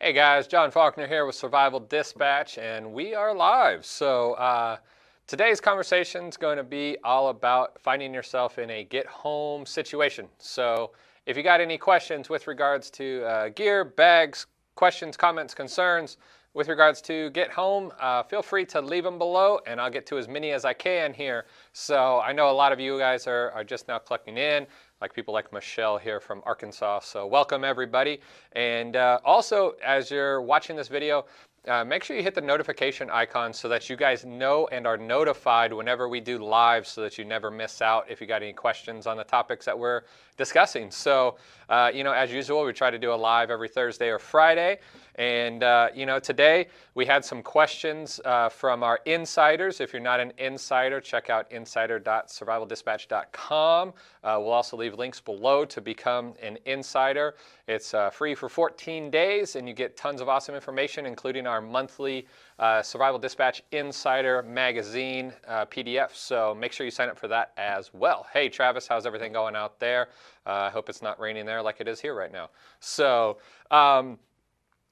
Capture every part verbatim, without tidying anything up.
Hey guys, John Faulkner here with Survival Dispatch, and we are live. So uh, today's conversation is going to be all about finding yourself in a get-home situation. So if you got any questions with regards to uh, gear, bags, questions, comments, concerns with regards to get home, uh, feel free to leave them below, and I'll get to as many as I can here. So I know a lot of you guys are, are just now collecting in. Like people like Michelle here from Arkansas. So welcome everybody. And uh, also, as you're watching this video, uh, make sure you hit the notification icon so that you guys know and are notified whenever we do live so that you never miss out if you got any questions on the topics that we're discussing. So, uh, you know, as usual, we try to do a live every Thursday or Friday. And, uh, you know, today we had some questions uh, from our insiders. If you're not an insider, check out insider dot survival dispatch dot com. Uh, we'll also leave links below to become an insider. It's uh, free for fourteen days, and you get tons of awesome information, including our monthly uh, Survival Dispatch Insider Magazine uh, P D F. So make sure you sign up for that as well. Hey, Travis, how's everything going out there? I uh, hope it's not raining there like it is here right now. So, um,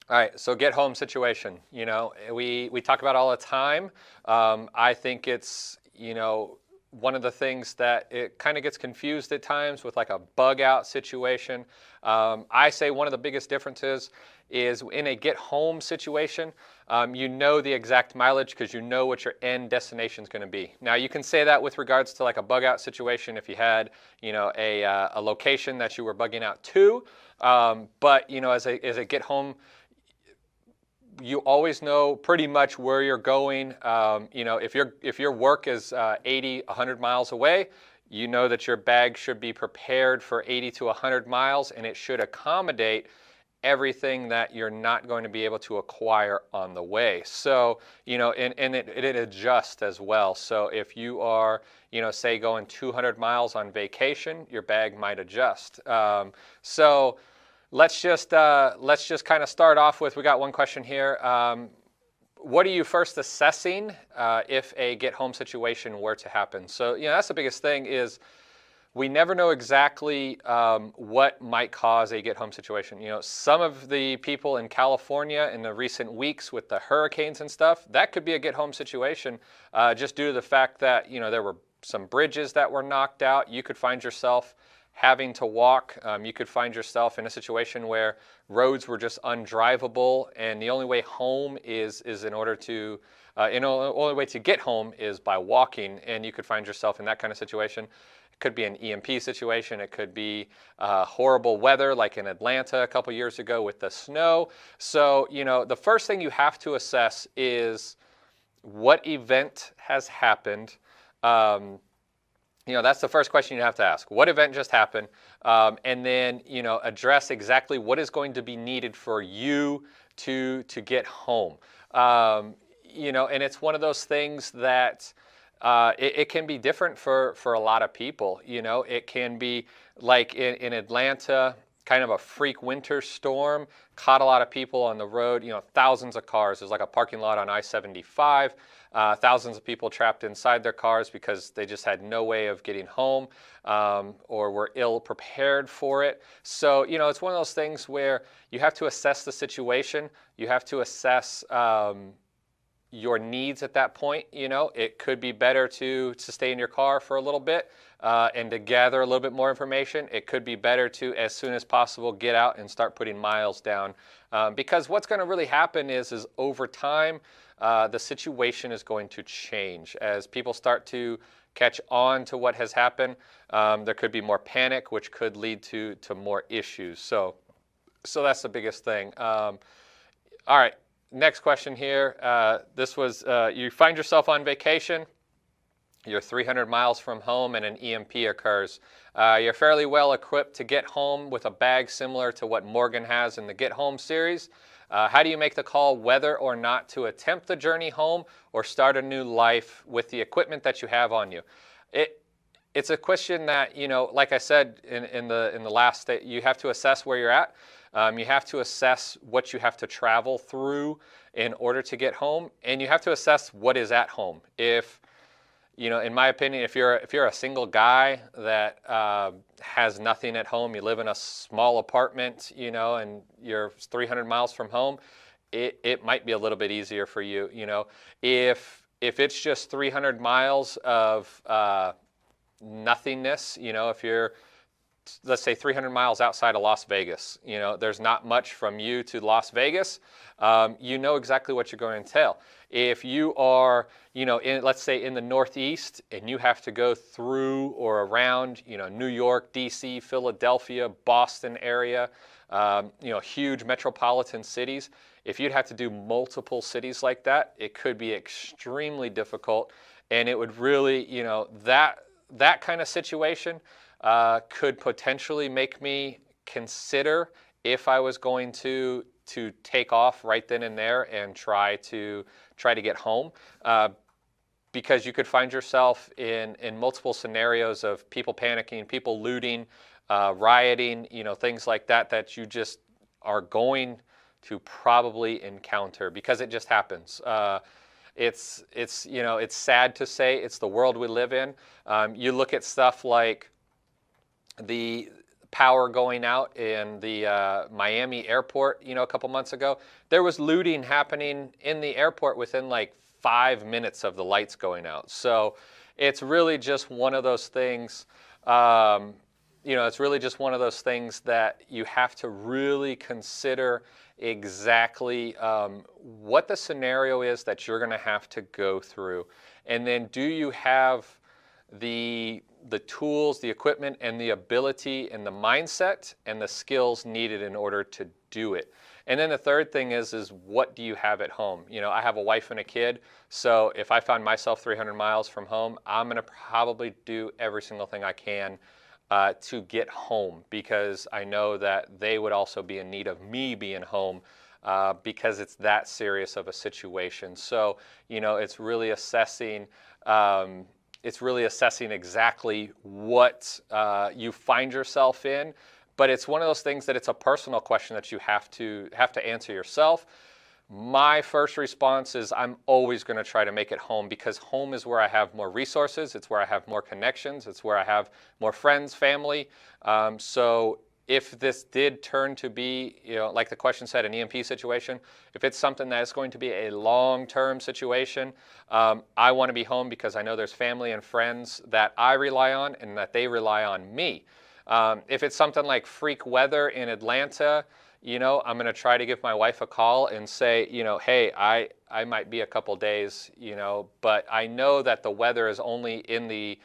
all right, so get home situation. You know, we, we talk about all the time. Um, I think it's, you know, one of the things that it kind of gets confused at times with like a bug out situation. Um, I say one of the biggest differences is in a get home situation, um, you know the exact mileage because you know what your end destination is going to be. Now you can say that with regards to like a bug out situation if you had, you know, a, uh, a location that you were bugging out to. Um, but, you know, as a, as a get home, you always know pretty much where you're going. Um, you know, if your if your work is uh, eighty, one hundred miles away, you know that your bag should be prepared for eighty to one hundred miles, and it should accommodate everything that you're not going to be able to acquire on the way. So, you know, and, and it, it adjusts as well. So if you are, you know, say going two hundred miles on vacation, your bag might adjust. Um, so. Let's just uh, let's just kind of start off with, we got one question here. Um, what are you first assessing uh, if a get home situation were to happen? So, you know, that's the biggest thing is we never know exactly um, what might cause a get home situation. You know, some of the people in California in the recent weeks with the hurricanes and stuff, that could be a get home situation uh, just due to the fact that, you know, there were some bridges that were knocked out. You could find yourself having to walk. Um, you could find yourself in a situation where roads were just undrivable, and the only way home is is in order to, uh, you know, the only way to get home is by walking, and you could find yourself in that kind of situation. It could be an E M P situation. It could be uh, horrible weather, like in Atlanta a couple years ago with the snow. So, you know, the first thing you have to assess is what event has happened. Um, You know, that's the first question you have to ask. What event just happened? Um, and then, you know, address exactly what is going to be needed for you to to get home. Um, you know, and it's one of those things that uh, it, it can be different for, for a lot of people. You know, it can be like in, in Atlanta, kind of a freak winter storm, caught a lot of people on the road, you know, thousands of cars. There's like a parking lot on I seventy-five, uh, thousands of people trapped inside their cars because they just had no way of getting home um, or were ill prepared for it. So, you know, it's one of those things where you have to assess the situation. You have to assess um, your needs at that point. You know, it could be better to, to stay in your car for a little bit uh, and to gather a little bit more information. It could be better to, as soon as possible, get out and start putting miles down. Um, because what's going to really happen is, is over time, uh, the situation is going to change. As people start to catch on to what has happened, um, there could be more panic, which could lead to, to more issues. So, so that's the biggest thing. Um, all right. Next question here, uh, this was, uh, you find yourself on vacation, you're three hundred miles from home and an E M P occurs. Uh, you're fairly well equipped to get home with a bag similar to what Morgan has in the Get Home series. Uh, how do you make the call whether or not to attempt the journey home or start a new life with the equipment that you have on you? It, it's a question that, you know, like I said in, in, the, in the last state, you have to assess where you're at. Um, you have to assess what you have to travel through in order to get home, and you have to assess what is at home. If, you know, in my opinion, if you're if you're a single guy that uh, has nothing at home, you live in a small apartment, you know, and you're three hundred miles from home, it it might be a little bit easier for you, you know. If if it's just three hundred miles of uh, nothingness, you know, if you're, let's say, three hundred miles outside of Las Vegas, you know, there's not much from you to Las Vegas, um, you know exactly what you're going to entail. If you are, you know, in, let's say in the Northeast, and you have to go through or around, you know, New York, D C, Philadelphia, Boston area, um, you know, huge metropolitan cities, if you'd have to do multiple cities like that, it could be extremely difficult, and it would really, you know, that that kind of situation Uh, could potentially make me consider if I was going to to take off right then and there and try to try to get home, uh, because you could find yourself in in multiple scenarios of people panicking, people looting, uh, rioting, you know, things like that that you just are going to probably encounter because it just happens. Uh, it's it's you know, it's sad to say, it's the world we live in. Um, you look at stuff like the power going out in the uh, Miami airport, you know, a couple months ago, there was looting happening in the airport within like five minutes of the lights going out. So it's really just one of those things, um, you know, it's really just one of those things that you have to really consider exactly um, what the scenario is that you're going to have to go through. And then do you have the the tools, the equipment, and the ability and the mindset and the skills needed in order to do it. And then the third thing is, is what do you have at home? You know, I have a wife and a kid, so if I found myself three hundred miles from home, I'm gonna probably do every single thing I can uh, to get home, because I know that they would also be in need of me being home, uh, because it's that serious of a situation. So, you know, it's really assessing, um, It's really assessing exactly what uh, you find yourself in, but it's one of those things that it's a personal question that you have to have to answer yourself. My first response is I'm always going to try to make it home, because home is where I have more resources, it's where I have more connections, it's where I have more friends, family. Um, so if this did turn to be, you know, like the question said, an E M P situation, if it's something that is going to be a long-term situation, um, I want to be home because I know there's family and friends that I rely on and that they rely on me. Um, if it's something like freak weather in Atlanta, you know, I'm going to try to give my wife a call and say, you know, hey, I, I might be a couple days, you know, but I know that the weather is only in the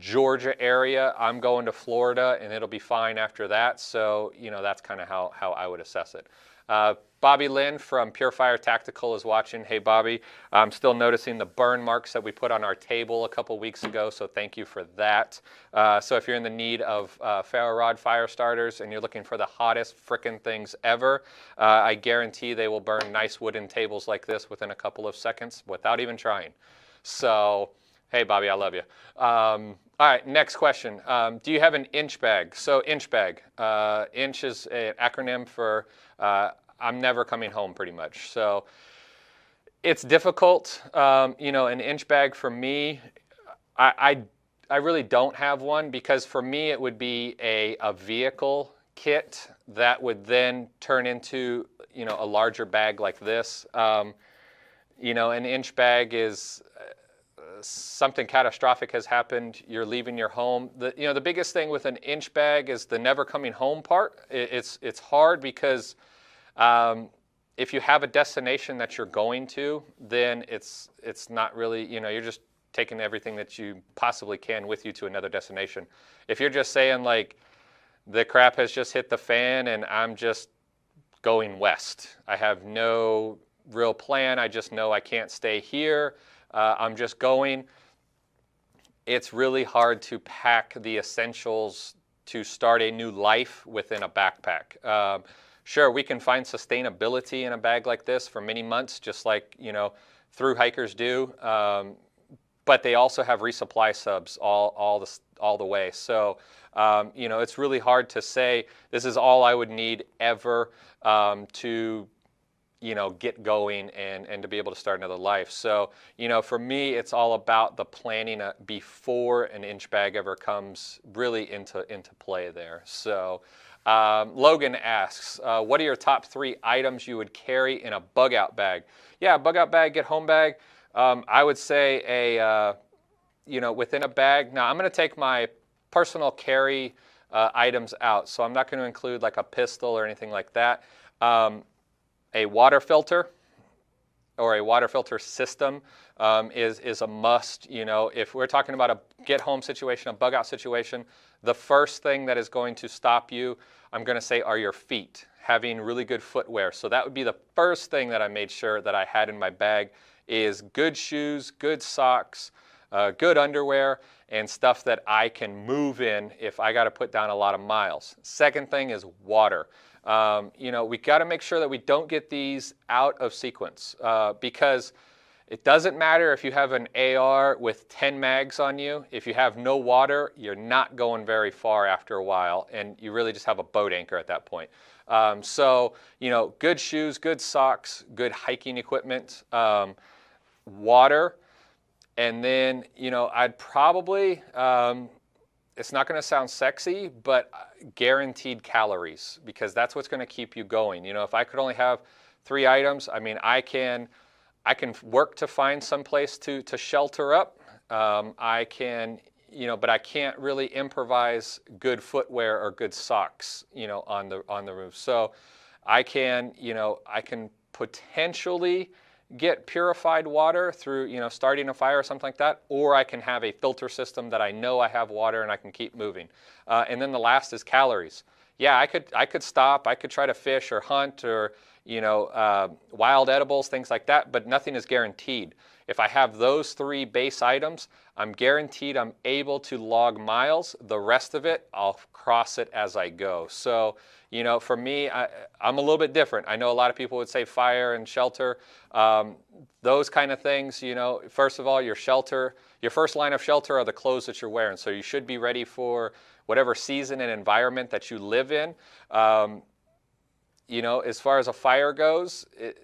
Georgia area. I'm going to Florida and it'll be fine after that. So, you know, that's kind of how, how I would assess it. Uh, Bobby Lynn from Pure Fire Tactical is watching. Hey, Bobby, I'm still noticing the burn marks that we put on our table a couple weeks ago, so thank you for that. Uh, so if you're in the need of uh, ferro rod fire starters and you're looking for the hottest frickin' things ever, uh, I guarantee they will burn nice wooden tables like this within a couple of seconds without even trying. So, hey, Bobby, I love you. Um, all right, next question. Um, do you have an inch bag? So inch bag. Uh, inch is an acronym for uh, I'm never coming home, pretty much. So it's difficult. Um, you know, an inch bag for me, I, I, I really don't have one, because for me it would be a, a vehicle kit that would then turn into, you know, a larger bag like this. Um, you know, an inch bag is... something catastrophic has happened, you're leaving your home. The, you know, the biggest thing with an inch bag is the never coming home part. It, it's, it's hard because um, if you have a destination that you're going to, then it's, it's not really, you know, you're just taking everything that you possibly can with you to another destination. If you're just saying like, the crap has just hit the fan and I'm just going west, I have no real plan, I just know I can't stay here, Uh, I'm just going, it's really hard to pack the essentials to start a new life within a backpack. Um, sure, we can find sustainability in a bag like this for many months, just like, you know, through hikers do, um, but they also have resupply subs all, all, the, all the way. So, um, you know, it's really hard to say this is all I would need ever um, to you know, get going and, and to be able to start another life. So, you know, for me, it's all about the planning before an inch bag ever comes really into, into play there. So um, Logan asks, uh, what are your top three items you would carry in a bug out bag? Yeah, bug out bag, get home bag. Um, I would say a, uh, you know, within a bag. Now I'm going to take my personal carry uh, items out. So I'm not going to include like a pistol or anything like that. Um, A water filter or a water filter system um, is, is a must. You know, if we're talking about a get-home situation, a bug-out situation, the first thing that is going to stop you, I'm going to say, are your feet, having really good footwear. So that would be the first thing that I made sure that I had in my bag is good shoes, good socks, uh, good underwear, and stuff that I can move in if I got to put down a lot of miles. Second thing is water. Um, you know, we got to make sure that we don't get these out of sequence uh, because it doesn't matter if you have an A R with ten mags on you. If you have no water, you're not going very far after a while, and you really just have a boat anchor at that point. Um, so, you know, good shoes, good socks, good hiking equipment, um, water, and then, you know, I'd probably... Um, It's not going to sound sexy, but guaranteed calories, because that's what's going to keep you going. You know, if I could only have three items, I mean, I can, I can work to find some place to to shelter up. Um, I can, you know, but I can't really improvise good footwear or good socks, you know, on the on the roof. So, I can, you know, I can potentially get purified water through, you know, starting a fire or something like that, or I can have a filter system that I know I have water and I can keep moving. Uh, and then the last is calories. Yeah, I could, I could stop, I could try to fish or hunt or, you know, uh, wild edibles, things like that, but nothing is guaranteed. If I have those three base items, I'm guaranteed I'm able to log miles. The rest of it, I'll cross it as I go. So, you know, for me, I, I'm a little bit different. I know a lot of people would say fire and shelter, um, those kind of things. You know, first of all, your shelter, your first line of shelter are the clothes that you're wearing. So you should be ready for whatever season and environment that you live in. Um, you know, as far as a fire goes, it,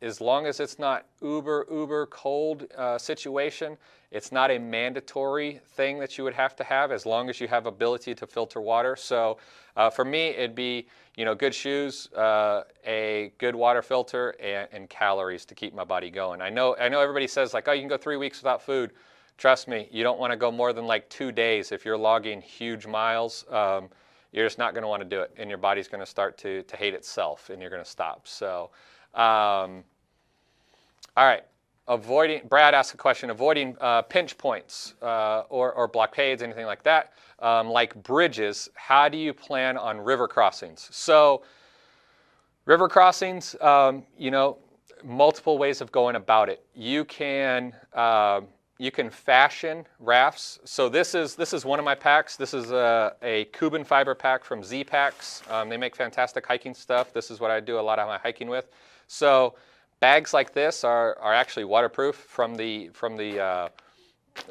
as long as it's not uber, uber cold uh, situation, it's not a mandatory thing that you would have to have as long as you have ability to filter water. So uh, for me, it'd be, you know, good shoes, uh, a good water filter, and, and calories to keep my body going. I know, I know everybody says like, oh, you can go three weeks without food. Trust me, you don't want to go more than like two days if you're logging huge miles. Um, you're just not going to want to do it, and your body's going to start to, to hate itself, and you're going to stop. So, um, all right, avoiding, Brad asked a question, avoiding uh, pinch points uh, or, or blockades, anything like that, um, like bridges. How do you plan on river crossings? So river crossings, um, you know, multiple ways of going about it. You can, uh, you can fashion rafts. So this is, this is one of my packs. This is a, a Cuban fiber pack from Z Packs. Um, they make fantastic hiking stuff. This is what I do a lot of my hiking with. So bags like this are, are actually waterproof from the, from the uh,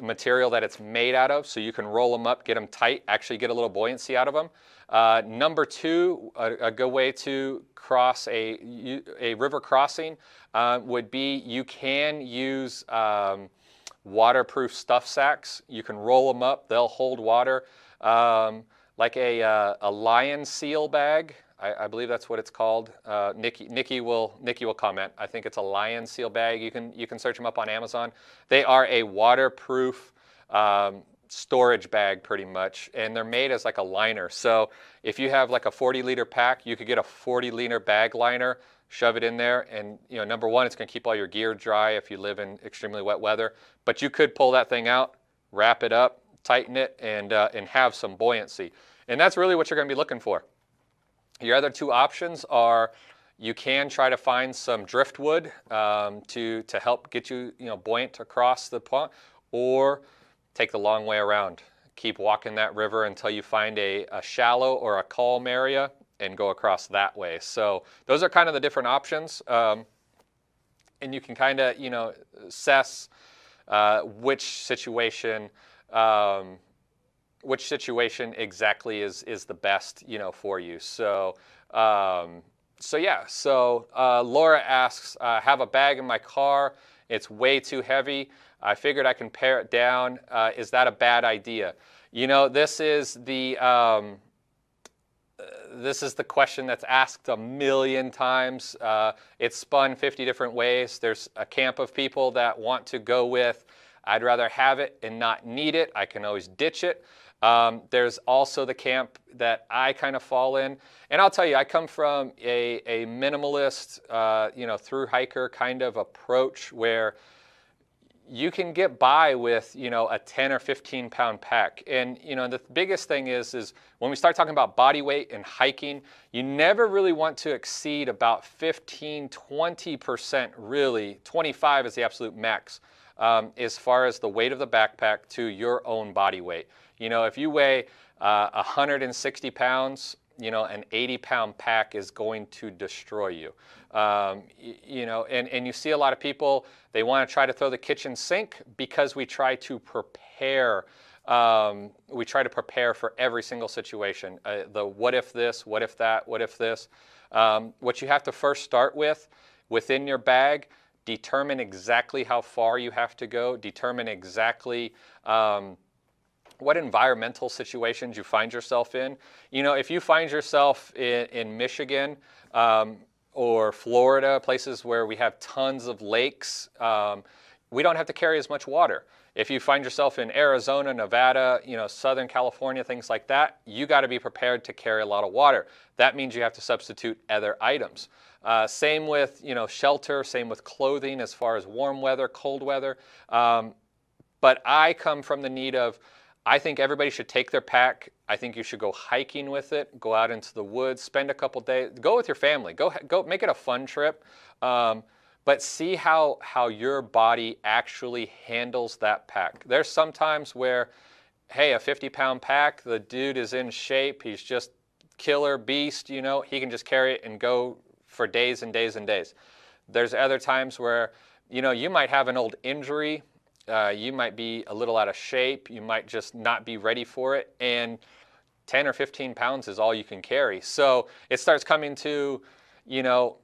material that it's made out of, so you can roll them up, get them tight, actually get a little buoyancy out of them. Uh, number two, a, a good way to cross a, a river crossing uh, would be you can use um, waterproof stuff sacks. You can roll them up, they'll hold water, um, like a, uh, a Lion Seal bag. I believe that's what it's called. Uh, Nikki, Nikki will, Nikki will comment. I think it's a Lion Seal bag. You can, you can search them up on Amazon. They are a waterproof um, storage bag, pretty much, and they're made as like a liner. So if you have like a forty liter pack, you could get a forty liter bag liner, shove it in there, and you know, number one, it's going to keep all your gear dry if you live in extremely wet weather. But you could pull that thing out, wrap it up, tighten it, and uh, and have some buoyancy. And that's really what you're going to be looking for. Your other two options are you can try to find some driftwood um, to, to help get you, you know, buoyant across the pond, or take the long way around. Keep walking that river until you find a, a shallow or a calm area and go across that way. So those are kind of the different options. Um, and you can kind of, you know, assess uh, which situation um, which situation exactly is, is the best, you know, for you. So, um, so yeah, so uh, Laura asks, I uh, have a bag in my car. It's way too heavy. I figured I can pare it down. Uh, is that a bad idea? You know, this is the um, this is the question that's asked a million times. Uh, it's spun fifty different ways. There's a camp of people that want to go with, I'd rather have it and not need it. I can always ditch it. Um, there's also the camp that I kind of fall in. And I'll tell you, I come from a, a minimalist, uh, you know, through hiker kind of approach where you can get by with, you know, a ten or fifteen pound pack. And, you know, the biggest thing is, is when we start talking about body weight and hiking, you never really want to exceed about fifteen, twenty percent really. twenty-five is the absolute max. Um, as far as the weight of the backpack to your own body weight. You know, if you weigh uh, one hundred sixty pounds, you know, an eighty pound pack is going to destroy you. Um, you, you know, and, and you see a lot of people, they want to try to throw the kitchen sink because we try to prepare. Um, we try to prepare for every single situation. Uh, the what if this, what if that, what if this. Um, what you have to first start with within your bag, determine exactly how far you have to go, determine exactly um, what environmental situations you find yourself in. You know, if you find yourself in, in Michigan um, or Florida, places where we have tons of lakes, um, we don't have to carry as much water. If you find yourself in Arizona, Nevada, you know, Southern California, things like that, you got to be prepared to carry a lot of water. That means you have to substitute other items. Uh, same with, you know, shelter, same with clothing as far as warm weather, cold weather. Um, but I come from the need of, I think everybody should take their pack. I think you should go hiking with it, go out into the woods, spend a couple days, go with your family, go, go make it a fun trip. Um, But see how, how your body actually handles that pack. There's some times where, hey, a fifty pound pack, the dude is in shape, he's just killer beast, you know, he can just carry it and go for days and days and days. There's other times where, you know, you might have an old injury, uh, you might be a little out of shape, you might just not be ready for it, and ten or fifteen pounds is all you can carry. So it starts coming to, you know,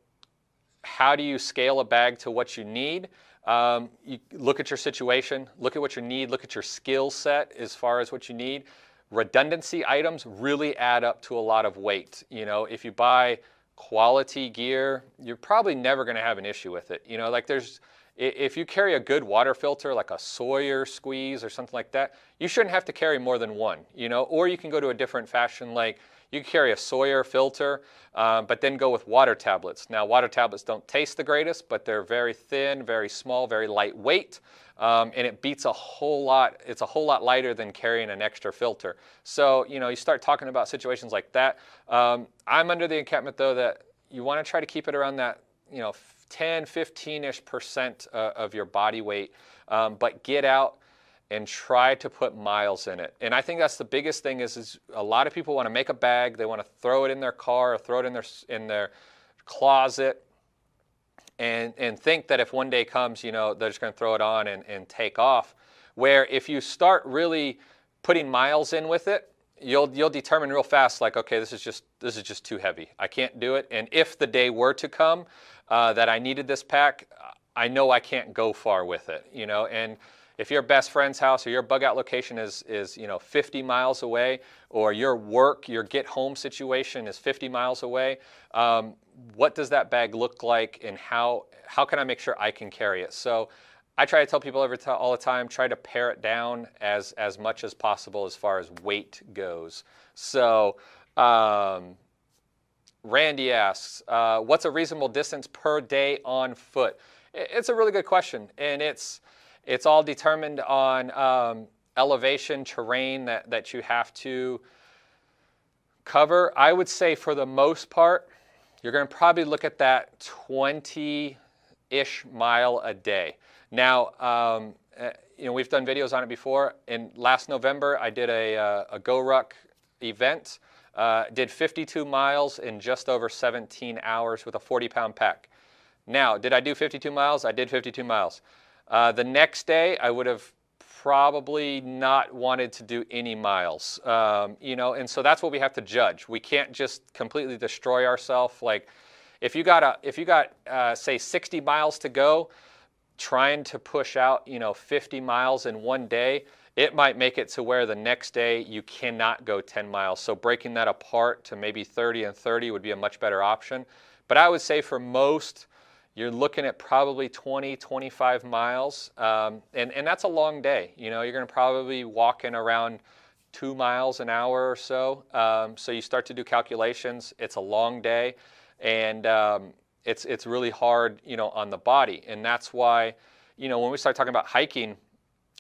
how do you scale a bag to what you need? Um, you look at your situation, look at what you need, look at your skill set as far as what you need. Redundancy items really add up to a lot of weight. You know, if you buy quality gear, you're probably never going to have an issue with it. You know, like there's, if you carry a good water filter, like a Sawyer squeeze or something like that, you shouldn't have to carry more than one, you know, or you can go to a different fashion, like you can carry a Sawyer filter, um, but then go with water tablets. Now, water tablets don't taste the greatest, but they're very thin, very small, very lightweight, um, and it beats a whole lot. It's a whole lot lighter than carrying an extra filter. So, you know, you start talking about situations like that. Um, I'm under the encampment, though, that you want to try to keep it around that, you know, ten, fifteen-ish percent uh, of your body weight, um, but get out and try to put miles in it. And I think that's the biggest thing is, is a lot of people want to make a bag, they want to throw it in their car or throw it in their, in their closet and, and think that if one day comes, you know, they're just going to throw it on and, and take off. Where if you start really putting miles in with it, you'll, you'll determine real fast, like, okay, this is just, this is just too heavy. I can't do it. And if the day were to come uh, that I needed this pack, I know I can't go far with it, you know, and if your best friend's house or your bug out location is, is you know, fifty miles away, or your work, your get home situation is fifty miles away, um, what does that bag look like, and how, how can I make sure I can carry it? So I try to tell people every t- all the time, try to pare it down as, as much as possible as far as weight goes. So um, Randy asks, uh, what's a reasonable distance per day on foot? It's a really good question, and it's, It's all determined on um, elevation, terrain that, that you have to cover. I would say for the most part, you're going to probably look at that twenty-ish mile a day. Now, um, you know, we've done videos on it before. In last November, I did a, a, a GoRuck event, uh, did fifty-two miles in just over seventeen hours with a forty pound pack. Now, did I do fifty-two miles? I did fifty-two miles. Uh, the next day, I would have probably not wanted to do any miles, um, you know, and so that's what we have to judge. We can't just completely destroy ourselves. Like, If you got a, if you got uh, say sixty miles to go, trying to push out, you know, fifty miles in one day, it might make it to where the next day you cannot go ten miles. So breaking that apart to maybe thirty and thirty would be a much better option. But I would say for most, you're looking at probably twenty, twenty-five miles. Um, and, and that's a long day. You know, you're going to probably walk in around two miles an hour or so. Um, so you start to do calculations. It's a long day. And um, it's, it's really hard, you know, on the body. And that's why, you know, when we start talking about hiking,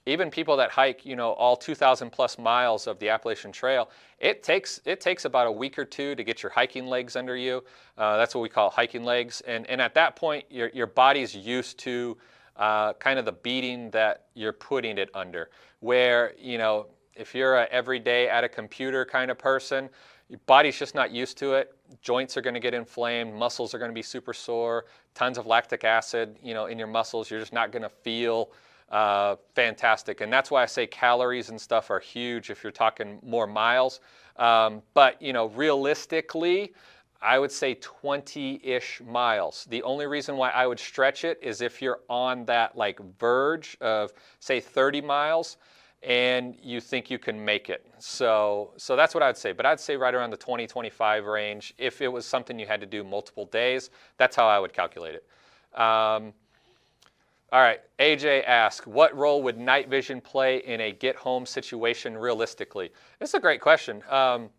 even people that hike, you know, all two thousand plus miles of the Appalachian Trail, it takes it takes about a week or two to get your hiking legs under you. Uh, that's what we call hiking legs. And, and at that point, your, your body's used to uh, kind of the beating that you're putting it under. Where, you know, if you're an everyday at a computer kind of person, your body's just not used to it. Joints are going to get inflamed. Muscles are going to be super sore. Tons of lactic acid, you know, in your muscles. You're just not going to feel Uh, fantastic. And that's why I say calories and stuff are huge if you're talking more miles. Um, but, you know, realistically, I would say twenty-ish miles. The only reason why I would stretch it is if you're on that like verge of say thirty miles and you think you can make it. So, so that's what I'd say. But I'd say right around the twenty, twenty-five range if it was something you had to do multiple days. That's how I would calculate it. Um, All right, A J asks, what role would night vision play in a get-home situation realistically? It's a great question. Um,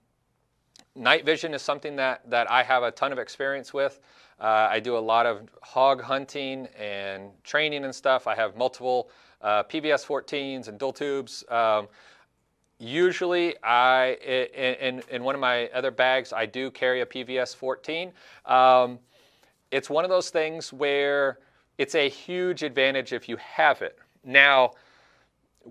night vision is something that, that I have a ton of experience with. Uh, I do a lot of hog hunting and training and stuff. I have multiple uh, P V S fourteens and dual tubes. Um, Usually, I in, in one of my other bags, I do carry a P V S fourteen. Um, it's one of those things where it's a huge advantage if you have it. Now,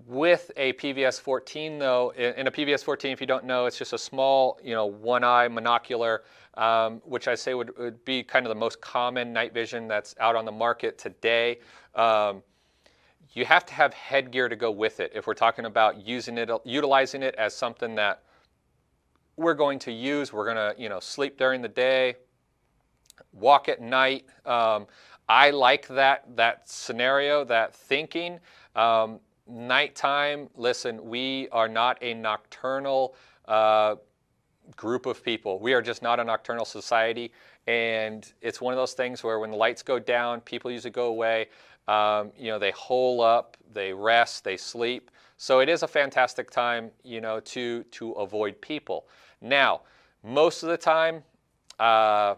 with a P V S fourteen though, in a P V S fourteen, if you don't know, it's just a small, you know, one-eye monocular, um, which I say would, would be kind of the most common night vision that's out on the market today. Um, you have to have headgear to go with it if we're talking about using it, utilizing it as something that we're going to use. We're gonna, you know, sleep during the day, walk at night. Um, I like that, that scenario, that thinking. Um, nighttime, listen, we are not a nocturnal uh, group of people. We are just not a nocturnal society. And it's one of those things where when the lights go down, people usually go away. Um, you know, they hole up, they rest, they sleep. So it is a fantastic time, you know, to, to avoid people. Now, most of the time, uh,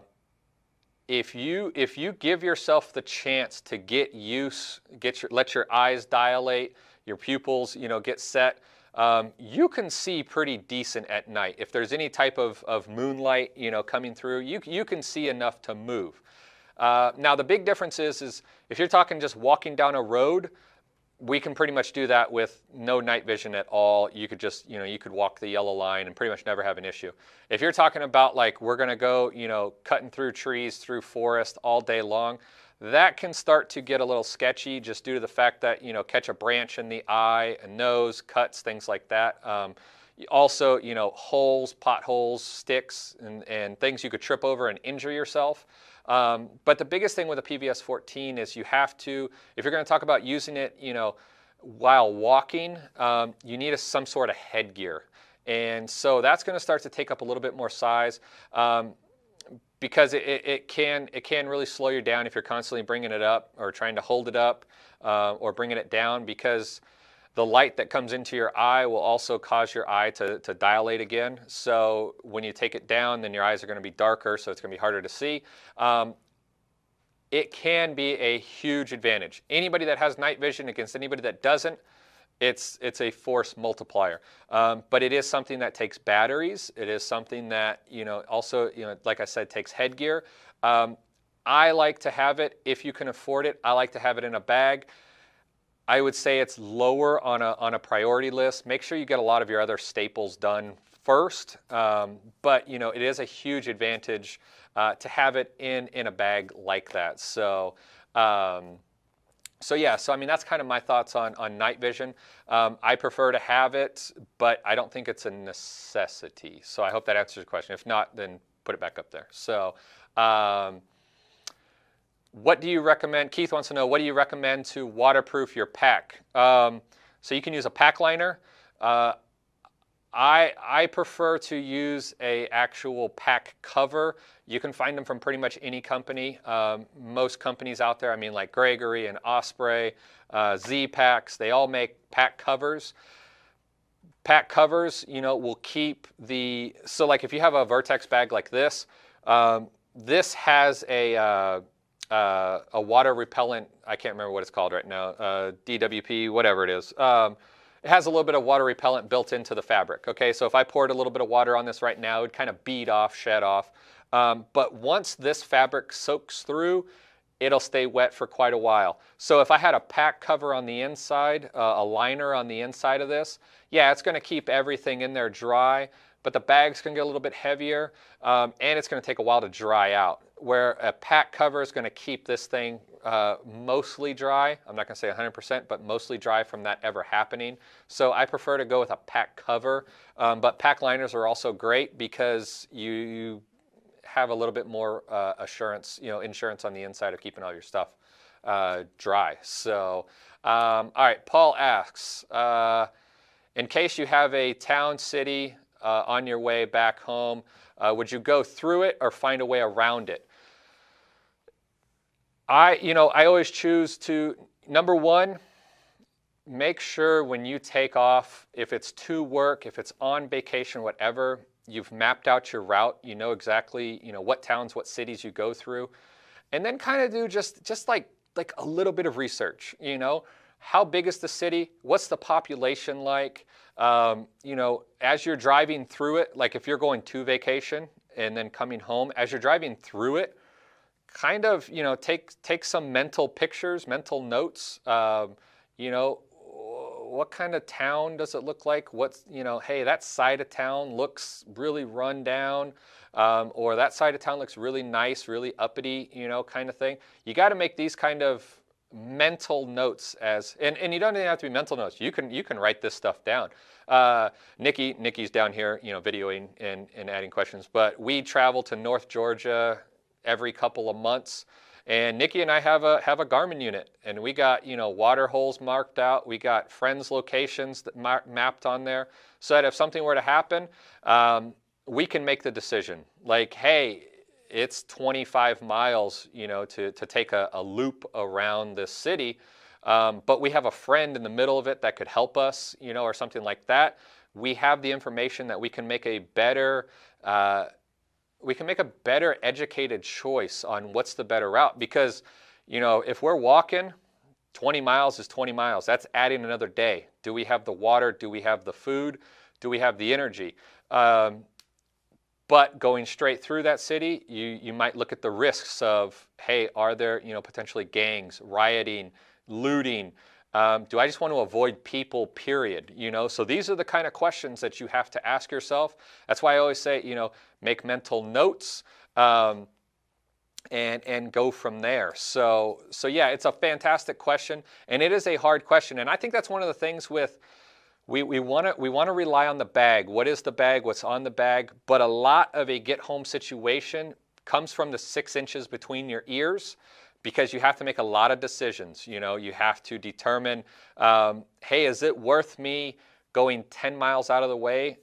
If you if you give yourself the chance to get use, get your let your eyes dilate, your pupils, you know, get set, um, you can see pretty decent at night. If there's any type of, of moonlight, you know, coming through, you you can see enough to move. Uh, now the big difference is is if you're talking just walking down a road, we can pretty much do that with no night vision at all. You could just, you know, you could walk the yellow line and pretty much never have an issue. If you're talking about like, we're going to go, you know, cutting through trees, through forest all day long, that can start to get a little sketchy just due to the fact that, you know, catch a branch in the eye, a nose, cuts, things like that. Um, also, you know, holes, potholes, sticks, and, and things you could trip over and injure yourself. Um, but the biggest thing with a P V S fourteen is you have to, if you're going to talk about using it, you know, while walking, um, you need a, some sort of headgear. And so that's going to start to take up a little bit more size, um, because it, it can, it can really slow you down if you're constantly bringing it up or trying to hold it up, uh, or bringing it down, because the light that comes into your eye will also cause your eye to, to dilate again. So when you take it down, then your eyes are going to be darker, so it's going to be harder to see. Um, it can be a huge advantage. Anybody that has night vision against anybody that doesn't, it's, it's a force multiplier. Um, but it is something that takes batteries. It is something that, you know, also, you know, like I said, takes headgear. Um, I like to have it if you can afford it. I like to have it in a bag. I would say it's lower on a, on a priority list. Make sure you get a lot of your other staples done first. Um, but, you know, it is a huge advantage uh, to have it in, in a bag like that. So, um, so yeah, so I mean, that's kind of my thoughts on, on night vision. Um, I prefer to have it, but I don't think it's a necessity. So I hope that answers your question. If not, then put it back up there. So, um, What do you recommend? Keith wants to know, what do you recommend to waterproof your pack? Um, so you can use a pack liner. Uh, I, I prefer to use a actual pack cover. You can find them from pretty much any company. Um, most companies out there, I mean like Gregory and Osprey, uh, Z-Packs, they all make pack covers. Pack covers, you know, will keep the, so like if you have a Vertex bag like this, um, this has a, uh, uh, a water repellent, I can't remember what it's called right now, uh, D W P, whatever it is. Um, It has a little bit of water repellent built into the fabric, okay? So if I poured a little bit of water on this right now, it would kind of bead off, shed off. Um, but once this fabric soaks through, it'll stay wet for quite a while. So if I had a pack cover on the inside, uh, a liner on the inside of this, yeah, it's gonna keep everything in there dry, but the bag's gonna get a little bit heavier, um, and it's gonna take a while to dry out, where a pack cover is gonna keep this thing Uh, mostly dry. I'm not going to say one hundred percent, but mostly dry from that ever happening. So I prefer to go with a pack cover, um, but pack liners are also great because you, you have a little bit more uh, assurance, you know, insurance on the inside of keeping all your stuff uh, dry. So, um, all right, Paul asks, uh, in case you have a town, city uh, on your way back home, uh, would you go through it or find a way around it? I, you know, I always choose to, number one, make sure when you take off, if it's to work, if it's on vacation, whatever, you've mapped out your route, you know exactly, you know, what towns, what cities you go through, and then kind of do just, just like, like a little bit of research, you know, how big is the city? What's the population like? Um, you know, as you're driving through it, like if you're going to vacation and then coming home, as you're driving through it, kind of, you know, take take some mental pictures, mental notes. Um, you know, what kind of town does it look like? What's, you know, hey, that side of town looks really run down, um, or that side of town looks really nice, really uppity, you know, kind of thing. You got to make these kind of mental notes as, and, and you don't even have to be mental notes. You can you can write this stuff down. Uh, Nikki, Nikki's down here, you know, videoing and, and adding questions, but we travel to North Georgia every couple of months, and Nikki and I have a have a Garmin unit, and we got, you know, water holes marked out, we got friends' locations that ma mapped on there, so that if something were to happen, um, we can make the decision. Like, hey, it's twenty-five miles, you know, to to take a, a loop around this city, um, but we have a friend in the middle of it that could help us, you know, or something like that. We have the information that we can make a better. Uh, we can make a better educated choice on what's the better route, because, you know, if we're walking, twenty miles is twenty miles. That's adding another day. Do we have the water? Do we have the food? Do we have the energy? Um, but going straight through that city, you, you might look at the risks of, hey, are there, you know, potentially gangs, rioting, looting? Um, do I just want to avoid people, period? You know, so these are the kind of questions that you have to ask yourself. That's why I always say, you know, make mental notes, um, and, and go from there. So, so yeah, it's a fantastic question, and it is a hard question. And I think that's one of the things with, we, we want to, we want to rely on the bag. What is the bag? What's on the bag? But a lot of a get home situation comes from the six inches between your ears, because you have to make a lot of decisions. You know, you have to determine, um, hey, is it worth me going ten miles out of the way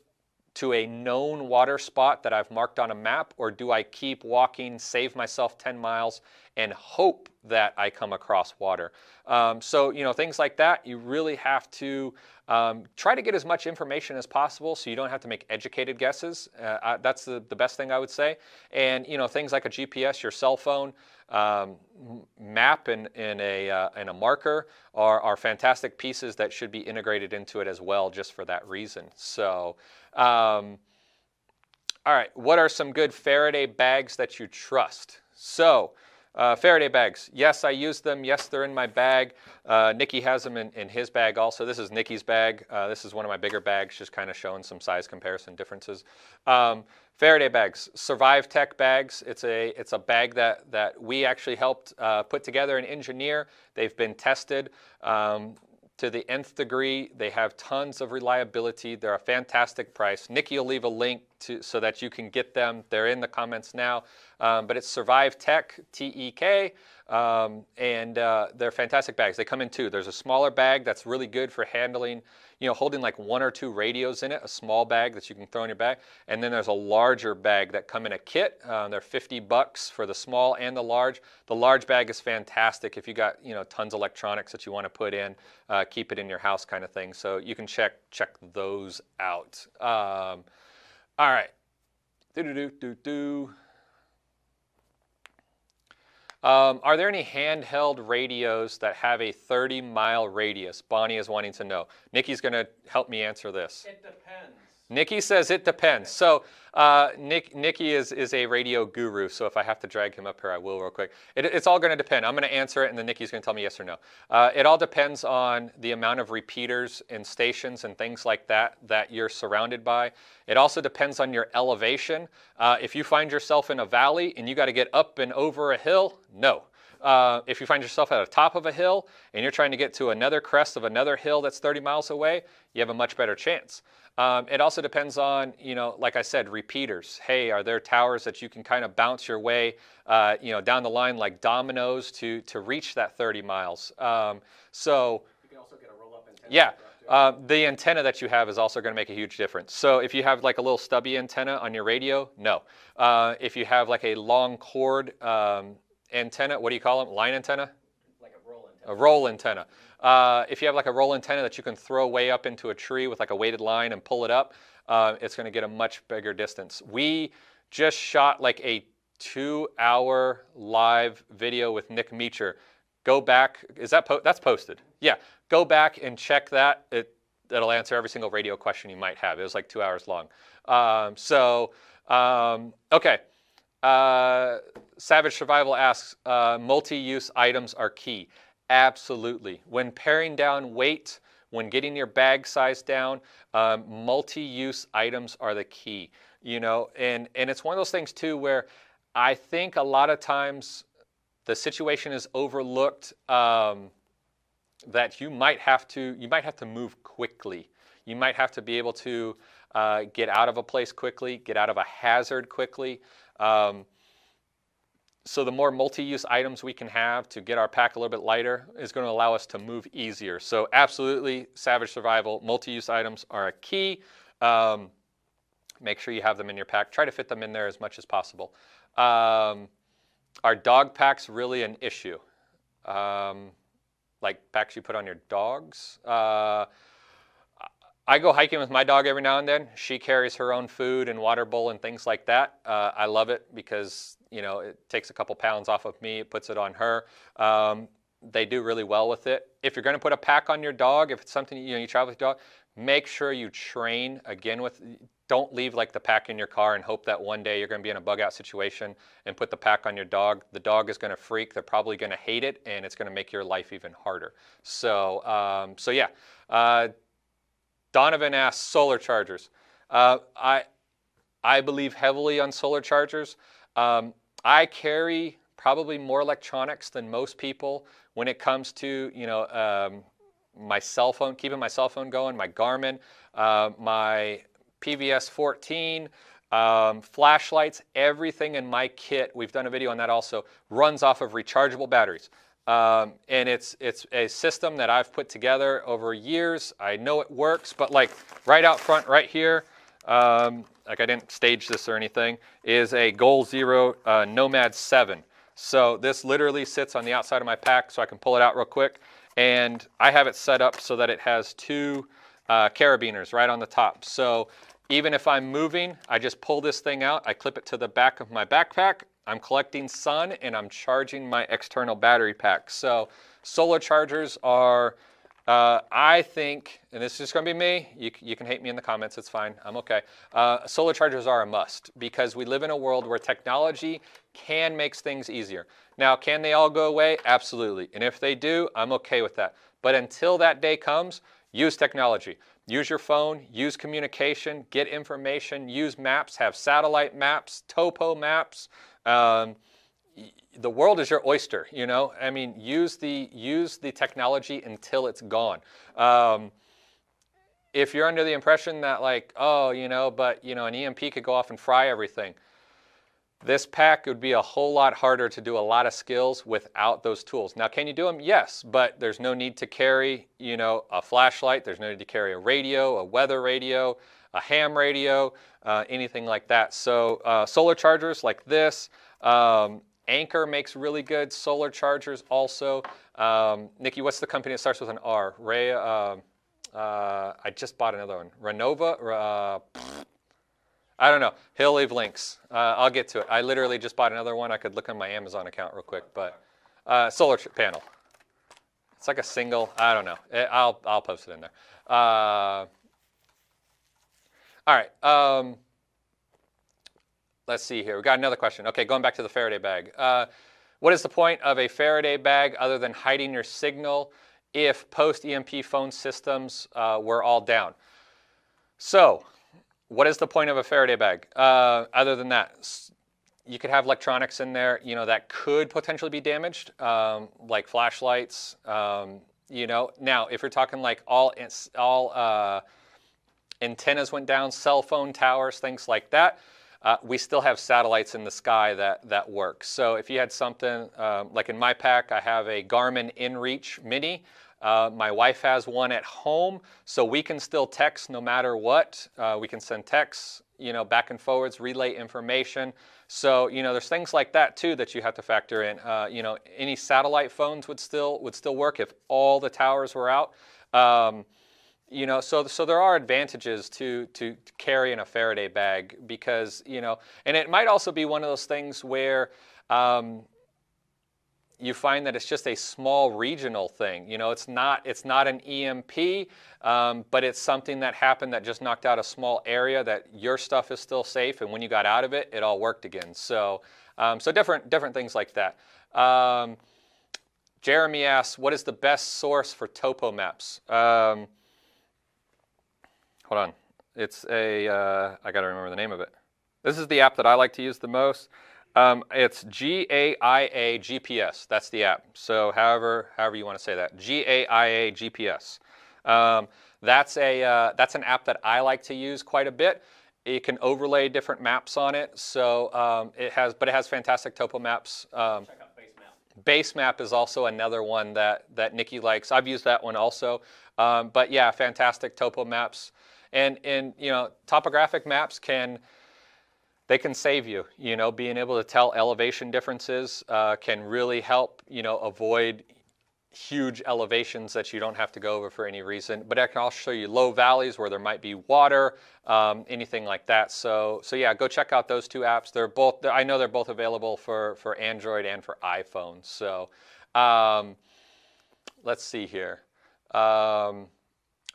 to a known water spot that I've marked on a map, or do I keep walking, save myself ten miles, and hope that I come across water? Um, so, you know, things like that, you really have to um, try to get as much information as possible so you don't have to make educated guesses. Uh, I, that's the, the best thing I would say. And, you know, things like a G P S, your cell phone, um, map and, and, a, uh, and a marker are, are fantastic pieces that should be integrated into it as well, just for that reason. So, um, all right, what are some good Faraday bags that you trust? So, Uh, Faraday bags. Yes, I use them. Yes, they're in my bag. Uh, Nikki has them in, in his bag also. This is Nikki's bag. Uh, this is one of my bigger bags, just kind of showing some size comparison differences. Um, Faraday bags, Survive Tech bags. It's a it's a bag that that we actually helped uh, put together and engineer. They've been tested Um, to the nth degree. They have tons of reliability. They're a fantastic price. Nikki will leave a link to, so that you can get them. They're in the comments now, um, but it's Survive Tech, T E K, um, and uh, they're fantastic bags. They come in two. There's a smaller bag that's really good for handling, you know, holding like one or two radios in it, a small bag that you can throw in your bag. And then there's a larger bag that come in a kit. Um, they're fifty bucks for the small and the large. The large bag is fantastic if you got, you know, tons of electronics that you want to put in, uh, keep it in your house kind of thing. So you can check, check those out. Um, all right. Do, do, do, do, do. Um, are there any handheld radios that have a thirty mile radius? Bonnie is wanting to know. Nikki's going to help me answer this. It depends. Nikki says it depends. So uh, Nick, Nikki is, is a radio guru, so if I have to drag him up here, I will real quick. It, it's all going to depend. I'm going to answer it, and then Nikki's going to tell me yes or no. Uh, it all depends on the amount of repeaters and stations and things like that that you're surrounded by. It also depends on your elevation. Uh, if you find yourself in a valley and you got to get up and over a hill, no. Uh, if you find yourself at the top of a hill and you're trying to get to another crest of another hill that's thirty miles away, you have a much better chance. Um, it also depends on, you know, like I said, repeaters. Hey, are there towers that you can kind of bounce your way, uh, you know, down the line like dominoes to to reach that thirty miles? Um, so you can also get a roll-up antenna. Yeah. Uh, the antenna that you have is also going to make a huge difference. So if you have like a little stubby antenna on your radio, no. Uh, if you have like a long cord um, antenna, what do you call them? Line antenna? Like a roll antenna. A roll antenna. Uh, if you have like a roll antenna that you can throw way up into a tree with like a weighted line and pull it up, uh, it's going to get a much bigger distance. We just shot like a two hour live video with Nick Meacher. Go back. Is that po that's posted? Yeah. Go back and check that. It, it'll answer every single radio question you might have. It was like two hours long. Um, so, um, okay. Uh, Savage Survival asks, uh, multi-use items are key. Absolutely. When paring down weight, when getting your bag size down, um, multi-use items are the key, you know, and, and it's one of those things too where I think a lot of times the situation is overlooked, um, that you might have to, you might have to move quickly. You might have to be able to uh, get out of a place quickly, get out of a hazard quickly. Um, So the more multi-use items we can have to get our pack a little bit lighter is going to allow us to move easier. So absolutely, Savage Survival, multi-use items are a key. Um, make sure you have them in your pack. Try to fit them in there as much as possible. Um, are dog packs really an issue? Um, like packs you put on your dogs? Uh, I go hiking with my dog every now and then. She carries her own food and water bowl and things like that. Uh, I love it because, you know, it takes a couple pounds off of me. It puts it on her. Um, they do really well with it. If you're going to put a pack on your dog, if it's something, you know, you travel with your dog, make sure you train again with, don't leave like the pack in your car and hope that one day you're going to be in a bug out situation and put the pack on your dog. The dog is going to freak. They're probably going to hate it and it's going to make your life even harder. So, um, so yeah. Uh, Donovan asks, solar chargers. Uh, I, I believe heavily on solar chargers. Um, I carry probably more electronics than most people when it comes to, you know, um, my cell phone, keeping my cell phone going, my Garmin, uh, my P V S fourteen, um, flashlights, everything in my kit, we've done a video on that also, runs off of rechargeable batteries. Um, and it's, it's a system that I've put together over years. I know it works, but like right out front, right here, um, like I didn't stage this or anything, is a Goal Zero uh, Nomad seven. So this literally sits on the outside of my pack so I can pull it out real quick. And I have it set up so that it has two uh, carabiners right on the top. So even if I'm moving, I just pull this thing out, I clip it to the back of my backpack, I'm collecting sun, and I'm charging my external battery pack. So solar chargers are, Uh, I think, and this is just going to be me, you, you can hate me in the comments, it's fine, I'm okay. Uh, solar chargers are a must because we live in a world where technology can make things easier. Now, can they all go away? Absolutely. And if they do, I'm okay with that. But until that day comes, use technology. Use your phone, use communication, get information, use maps, have satellite maps, topo maps. Um, The world is your oyster, you know? I mean, use the, use the technology until it's gone. Um, if you're under the impression that like, oh, you know, but you know, an E M P could go off and fry everything, this pack would be a whole lot harder to do a lot of skills without those tools. Now, can you do them? Yes, but there's no need to carry, you know, a flashlight. There's no need to carry a radio, a weather radio, a ham radio, uh, anything like that. So uh, solar chargers like this, um, Anker makes really good solar chargers also. Um, Nikki, what's the company that starts with an R? Ray, uh, uh, I just bought another one. Renova? Uh, I don't know. He'll leave links. Uh, I'll get to it. I literally just bought another one. I could look on my Amazon account real quick, but uh, solar panel. It's like a single, I don't know. It, I'll, I'll post it in there. Uh, all right. Um, Let's see here. We got another question. Okay, going back to the Faraday bag. Uh, what is the point of a Faraday bag other than hiding your signal if post-E M P phone systems uh, were all down? So what is the point of a Faraday bag uh, other than that? You could have electronics in there, you know, that could potentially be damaged, um, like flashlights, um, you know. Now, if you're talking like all, all uh, antennas went down, cell phone towers, things like that, Uh, we still have satellites in the sky that, that work. So if you had something, um, like in my pack, I have a Garmin InReach Mini. Uh, my wife has one at home, so we can still text no matter what. Uh, we can send texts, you know, back and forwards, relay information. So, you know, there's things like that too that you have to factor in. Uh, you know, any satellite phones would still, would still work if all the towers were out. Um, You know, so so there are advantages to to carry in a Faraday bag because, you know, and it might also be one of those things where um, you find that it's just a small regional thing. You know, it's not it's not an E M P, um, but it's something that happened that just knocked out a small area that your stuff is still safe, and when you got out of it, it all worked again. So um, so different different things like that. Um, Jeremy asks, what is the best source for topo maps? Um, Hold on, it's a, uh, I gotta remember the name of it. This is the app that I like to use the most. Um, it's GAIA G P S, that's the app. So however however you wanna say that, GAIA G P S. Um, that's, a, uh, that's an app that I like to use quite a bit. It can overlay different maps on it, so um, it has, but it has fantastic topo maps. Um, Check out Base Map. Base Map is also another one that, that Nikki likes. I've used that one also. Um, but yeah, fantastic topo maps. And, and, you know, topographic maps can, they can save you, you know, being able to tell elevation differences uh, can really help, you know, avoid huge elevations that you don't have to go over for any reason. But I can also show you low valleys where there might be water, um, anything like that. So, so yeah, go check out those two apps. They're both, I know they're both available for, for Android and for iPhone. So um, let's see here. Um,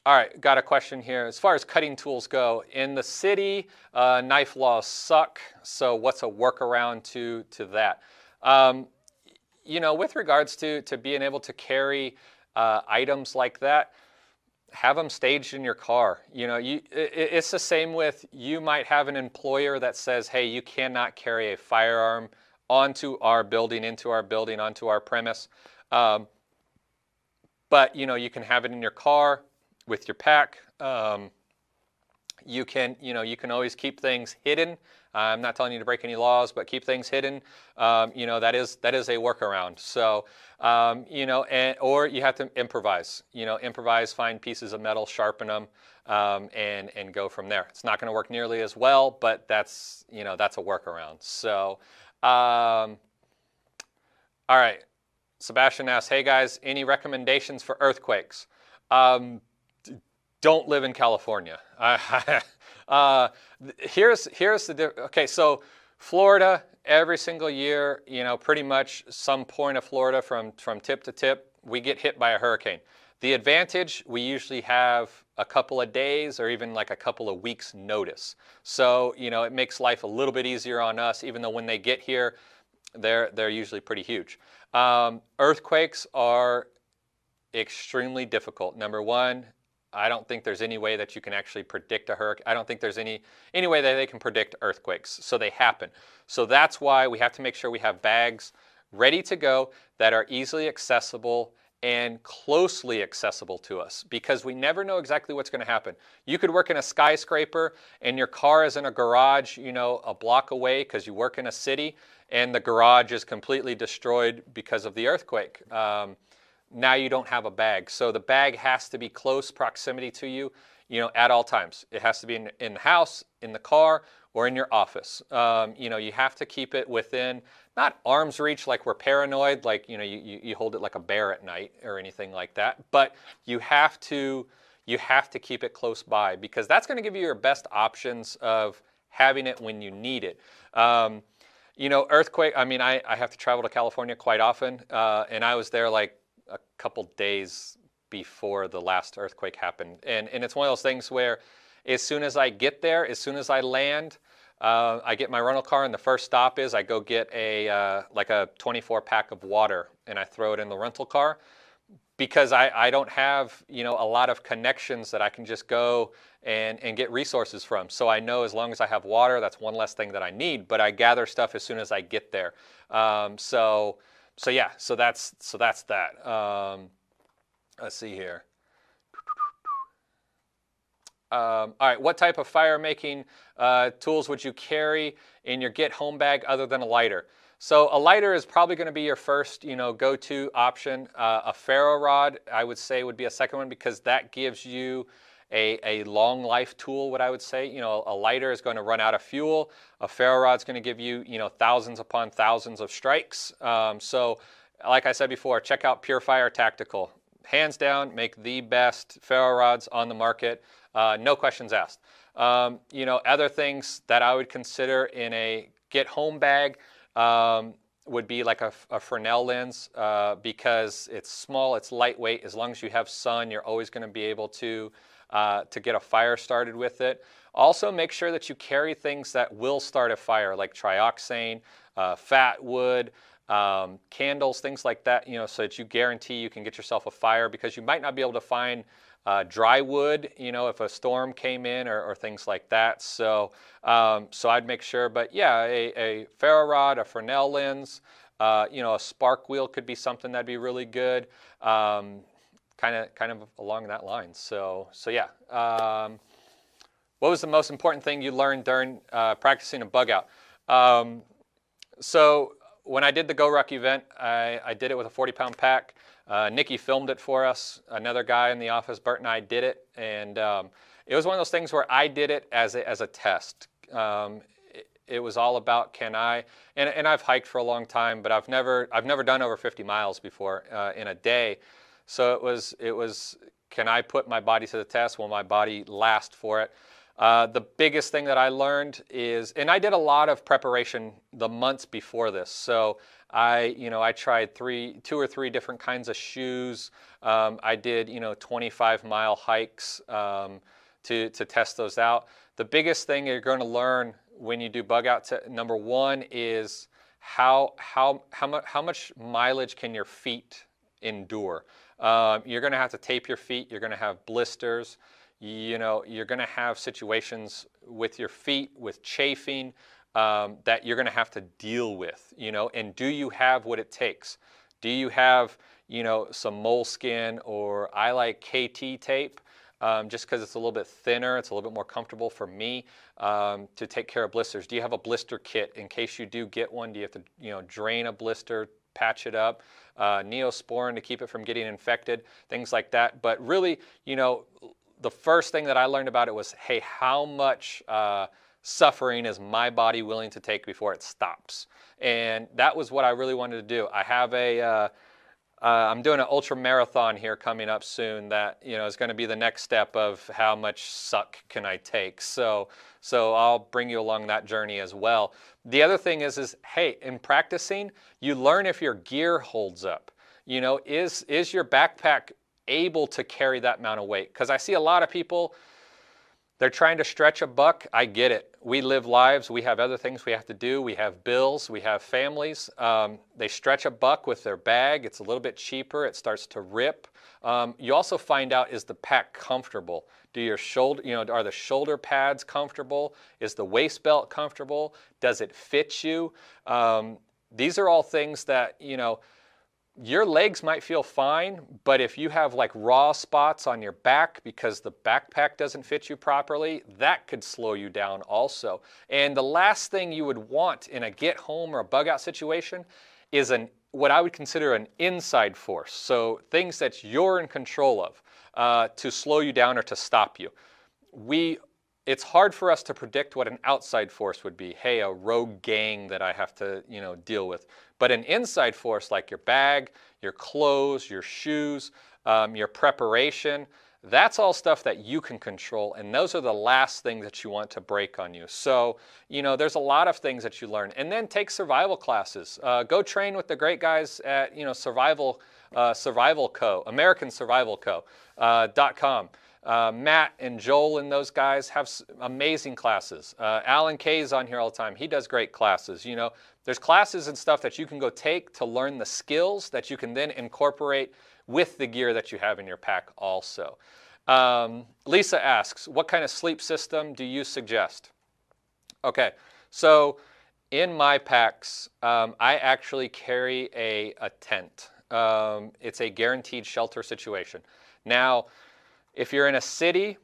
All right, got a question here. As far as cutting tools go, in the city, uh, knife laws suck, so what's a workaround to, to that? Um, you know, with regards to, to being able to carry uh, items like that, have them staged in your car. You know, you, it, it's the same with, you might have an employer that says, hey, you cannot carry a firearm onto our building, into our building, onto our premise. Um, but, you know, you can have it in your car, with your pack. Um, you can, you know, you can always keep things hidden. Uh, I'm not telling you to break any laws, but keep things hidden. Um, you know, that is, that is a workaround. So, um, you know, and, or you have to improvise, you know, improvise, find pieces of metal, sharpen them, um, and, and go from there. It's not going to work nearly as well, but that's, you know, that's a workaround. So, um, all right. Sebastian asks, hey guys, any recommendations for earthquakes? Um, Don't live in California. uh, here's here's the okay. So Florida, every single year, you know, pretty much some point of Florida from from tip to tip, we get hit by a hurricane. The advantage, we usually have a couple of days or even like a couple of weeks notice. So you know, it makes life a little bit easier on us, even though when they get here, they're they're usually pretty huge. Um, earthquakes are extremely difficult. Number one, I don't think there's any way that you can actually predict a hurricane. I don't think there's any, any way that they can predict earthquakes. So they happen. So that's why we have to make sure we have bags ready to go that are easily accessible and closely accessible to us, because we never know exactly what's going to happen. You could work in a skyscraper and your car is in a garage, you know, a block away because you work in a city, and the garage is completely destroyed because of the earthquake. Um, now you don't have a bag. So the bag has to be close proximity to you, you know, at all times. It has to be in, in the house, in the car, or in your office. Um, you know, you have to keep it within, not arm's reach like we're paranoid, like, you know, you, you hold it like a bear at night or anything like that, but you have to, you have to keep it close by, because that's gonna give you your best options of having it when you need it. Um, you know, earthquake, I mean, I, I have to travel to California quite often, uh, and I was there like a couple days before the last earthquake happened. And, and it's one of those things where as soon as I get there, as soon as I land, Uh, I get my rental car, and the first stop is I go get a uh, like a twenty-four pack of water, and I throw it in the rental car, because I, I don't have, you know, a lot of connections that I can just go and, and get resources from. So I know as long as I have water, that's one less thing that I need, but I gather stuff as soon as I get there. Um, so, so yeah, so that's, so that's that. Um, let's see here. Um, all right, what type of fire making uh, tools would you carry in your get home bag other than a lighter? So a lighter is probably going to be your first, you know, go-to option. Uh, a ferro rod, I would say, would be a second one, because that gives you a, a long life tool, what I would say. You know, a lighter is going to run out of fuel. A ferro rod's going to give you, you know, thousands upon thousands of strikes. Um, so like I said before, check out Pure Fire Tactical. Hands down, make the best ferro rods on the market. Uh, no questions asked. Um, you know, other things that I would consider in a get home bag um, would be like a, a Fresnel lens, uh, because it's small, it's lightweight. As long as you have sun, you're always going to be able to uh, to get a fire started with it. Also, make sure that you carry things that will start a fire, like trioxane, uh, fat wood, um, candles, things like that. You know, so that you guarantee you can get yourself a fire, because you might not be able to find Uh, dry wood, you know, if a storm came in, or, or things like that. So, um, so I'd make sure. But yeah, a, a ferro rod, a Fresnel lens, uh, you know, a spark wheel could be something that'd be really good. Um, kind of, kind of along that line. So, so yeah. Um, what was the most important thing you learned during uh, practicing a bug out? Um, so when I did the GoRuck event, I, I did it with a forty pound pack. Uh, Nikki filmed it for us. Another guy in the office, Bert, and I did it, and um, it was one of those things where I did it as a, as a test. Um, it, it was all about, can I? And, and I've hiked for a long time, but I've never I've never done over fifty miles before uh, in a day. So it was it was can I put my body to the test? Will my body last for it? Uh, the biggest thing that I learned is, and I did a lot of preparation the months before this. So I, you know, I tried three, two or three different kinds of shoes. Um, I did, you know, twenty-five mile hikes um, to, to test those out. The biggest thing you're going to learn when you do bug out, to, number one, is how, how, how, mu how much mileage can your feet endure? Um, you're going to have to tape your feet. You're going to have blisters. You know, you're going to have situations with your feet, with chafing, um, that you're going to have to deal with, you know, and do you have what it takes? Do you have, you know, some moleskin, or I like K T tape, um, just because it's a little bit thinner, it's a little bit more comfortable for me um, to take care of blisters. Do you have a blister kit in case you do get one? Do you have to, you know, drain a blister, patch it up, uh, Neosporin to keep it from getting infected, things like that. But really, you know, the first thing that I learned about it was, hey, how much uh, suffering is my body willing to take before it stops? And that was what I really wanted to do. I have a, uh, uh, I'm doing an ultra marathon here coming up soon that, you know, is going to be the next step of how much suck can I take? So, so I'll bring you along that journey as well. The other thing is, is, hey, in practicing, you learn if your gear holds up. You know, is, is your backpack able to carry that amount of weight? Because I see a lot of people, they're trying to stretch a buck. I get it. We live lives. We have other things we have to do. We have bills. We have families. Um, they stretch a buck with their bag. It's a little bit cheaper. It starts to rip. Um, you also find out, is the pack comfortable? Do your shoulder, you know, are the shoulder pads comfortable? Is the waist belt comfortable? Does it fit you? Um, these are all things that, you know, your legs might feel fine, but if you have like raw spots on your back because the backpack doesn't fit you properly, that could slow you down also. And the last thing you would want in a get home or a bug out situation is an what I would consider an inside force. So things that you're in control of uh, to slow you down or to stop you. We It's hard for us to predict what an outside force would be. Hey, a rogue gang that I have to, you know, deal with. But an inside force like your bag, your clothes, your shoes, um, your preparation, that's all stuff that you can control. And those are the last things that you want to break on you. So, you know, there's a lot of things that you learn. And then take survival classes. Uh, go train with the great guys at, you know, Survival, uh, Survival Co., American Survival Co., uh, .com. Uh, Matt and Joel and those guys have amazing classes. Uh, Alan Kay's on here all the time. He does great classes. You know, there's classes and stuff that you can go take to learn the skills that you can then incorporate with the gear that you have in your pack also. Um, Lisa asks, what kind of sleep system do you suggest? Okay, so in my packs, um, I actually carry a, a tent. Um, it's a guaranteed shelter situation. Now, if you're in a city,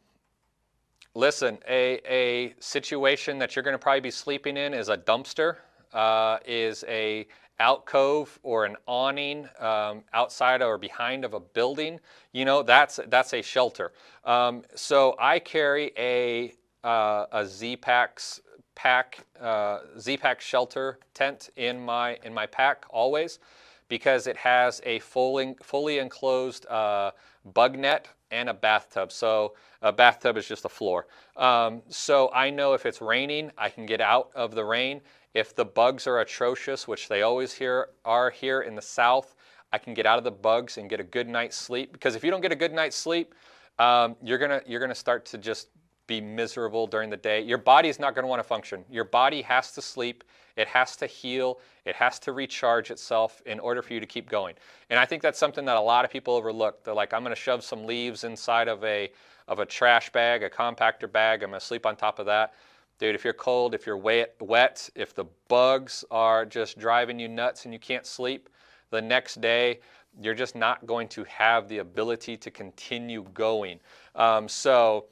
listen, a, a situation that you're going to probably be sleeping in is a dumpster, uh, is a alcove or an awning um, outside or behind of a building. You know, that's, that's a shelter. Um, so I carry a, uh, a Z-Pax pack, uh, Z-Pax shelter tent in my, in my pack always, because it has a fully, fully enclosed uh, bug net and a bathtub. So a bathtub is just a floor. Um, so I know if it's raining, I can get out of the rain. If the bugs are atrocious, which they always here are here in the South, I can get out of the bugs and get a good night's sleep. Because if you don't get a good night's sleep, um, you're gonna you're gonna start to just be miserable during the day. Your body is not going to want to function. Your body has to sleep. It has to heal. It has to recharge itself in order for you to keep going. And I think that's something that a lot of people overlook. They're like, I'm going to shove some leaves inside of a, of a trash bag, a compactor bag. I'm going to sleep on top of that. Dude, if you're cold, if you're wet, if the bugs are just driving you nuts and you can't sleep, the next day you're just not going to have the ability to continue going. Um, so...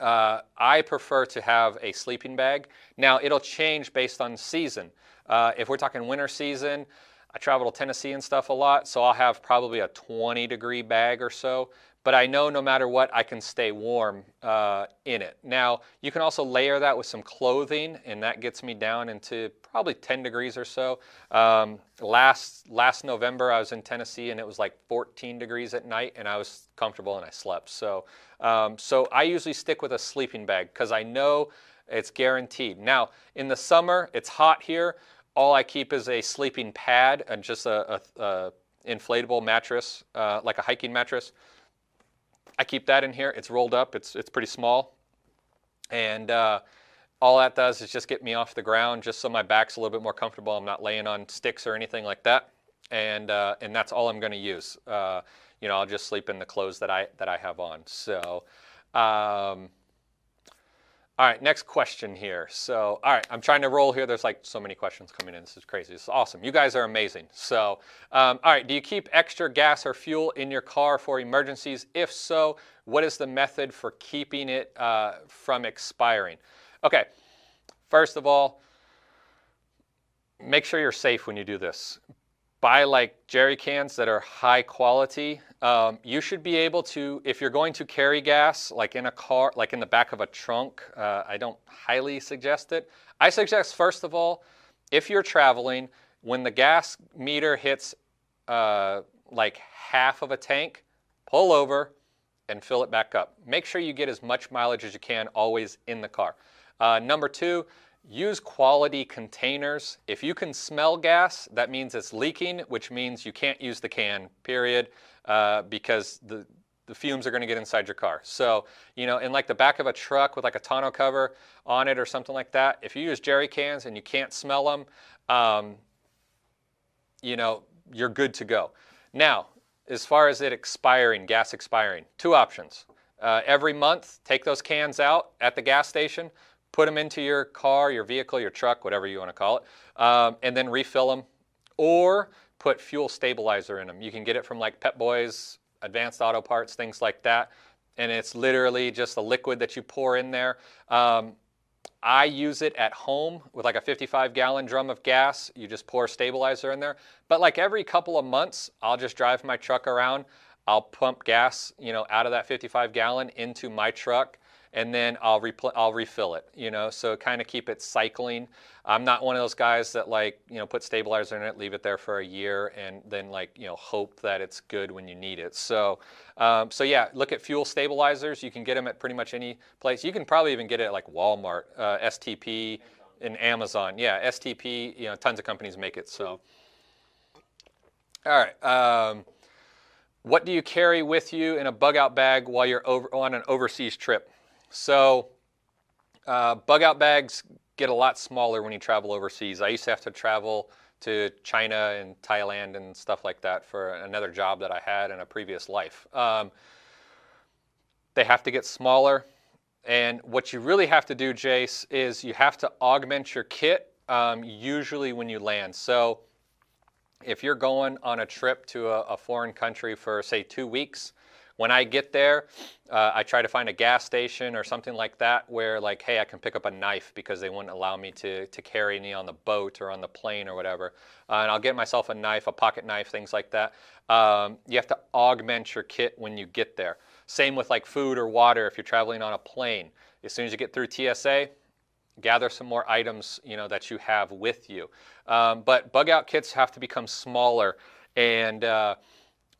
Uh, I prefer to have a sleeping bag. Now, it'll change based on season. Uh, if we're talking winter season, I travel to Tennessee and stuff a lot, so I'll have probably a twenty degree bag or so. But I know no matter what, I can stay warm uh, in it. Now, you can also layer that with some clothing, and that gets me down into probably ten degrees or so. Um, last, last November, I was in Tennessee, and it was like fourteen degrees at night, and I was comfortable and I slept. So, um, so I usually stick with a sleeping bag because I know it's guaranteed. Now, in the summer, it's hot here. All I keep is a sleeping pad and just a, a, a inflatable mattress, uh, like a hiking mattress. I keep that in here. It's rolled up. It's, it's pretty small. And uh, all that does is just get me off the ground just so my back's a little bit more comfortable. I'm not laying on sticks or anything like that. And, uh, and that's all I'm going to use. Uh, you know, I'll just sleep in the clothes that I, that I have on. So, um, all right, next question here. So, all right, I'm trying to roll here. There's like so many questions coming in. This is crazy. This is awesome. You guys are amazing. So, um, all right, do you keep extra gas or fuel in your car for emergencies? If so, what is the method for keeping it uh, from expiring? Okay, first of all, make sure you're safe when you do this. Buy like jerry cans that are high quality. Um, you should be able to, if you're going to carry gas, like in a car, like in the back of a trunk, uh, I don't highly suggest it. I suggest, first of all, if you're traveling, when the gas meter hits uh, like half of a tank, pull over and fill it back up. Make sure you get as much mileage as you can always in the car. Uh, number two, use quality containers. If you can smell gas, that means it's leaking, which means you can't use the can, period, uh, because the, the fumes are going to get inside your car. So, you know, in like the back of a truck with like a tonneau cover on it or something like that, if you use jerry cans and you can't smell them, um, you know, you're good to go. Now, as far as it expiring, gas expiring, two options. Uh, every month, take those cans out at the gas station, put them into your car, your vehicle, your truck, whatever you want to call it, um, and then refill them. Or put fuel stabilizer in them. You can get it from like Pep Boys, Advanced Auto Parts, things like that. And it's literally just a liquid that you pour in there. Um, I use it at home with like a fifty-five gallon drum of gas. You just pour stabilizer in there. But like every couple of months, I'll just drive my truck around. I'll pump gas, you know, out of that fifty-five gallon into my truck, and then I'll repl- I'll refill it, you know, so kind of keep it cycling. I'm not one of those guys that like, you know, put stabilizer in it, leave it there for a year, and then like, you know, hope that it's good when you need it. So, um, so yeah, look at fuel stabilizers. You can get them at pretty much any place. You can probably even get it at like Walmart, uh, S T P, and Amazon. Yeah, S T P, you know, tons of companies make it, so. All right. Um, what do you carry with you in a bug out bag while you're over, on an overseas trip? So uh, bug out bags get a lot smaller when you travel overseas. I used to have to travel to China and Thailand and stuff like that for another job that I had in a previous life. Um, they have to get smaller. And what you really have to do, Jace, is you have to augment your kit um, usually when you land. So if you're going on a trip to a, a foreign country for, say, two weeks, when I get there, uh, I try to find a gas station or something like that where like, hey, I can pick up a knife because they wouldn't allow me to, to carry any on the boat or on the plane or whatever. Uh, and I'll get myself a knife, a pocket knife, things like that. Um, you have to augment your kit when you get there. Same with like food or water if you're traveling on a plane. As soon as you get through T S A, gather some more items, you know, that you have with you. Um, but bug out kits have to become smaller, and uh,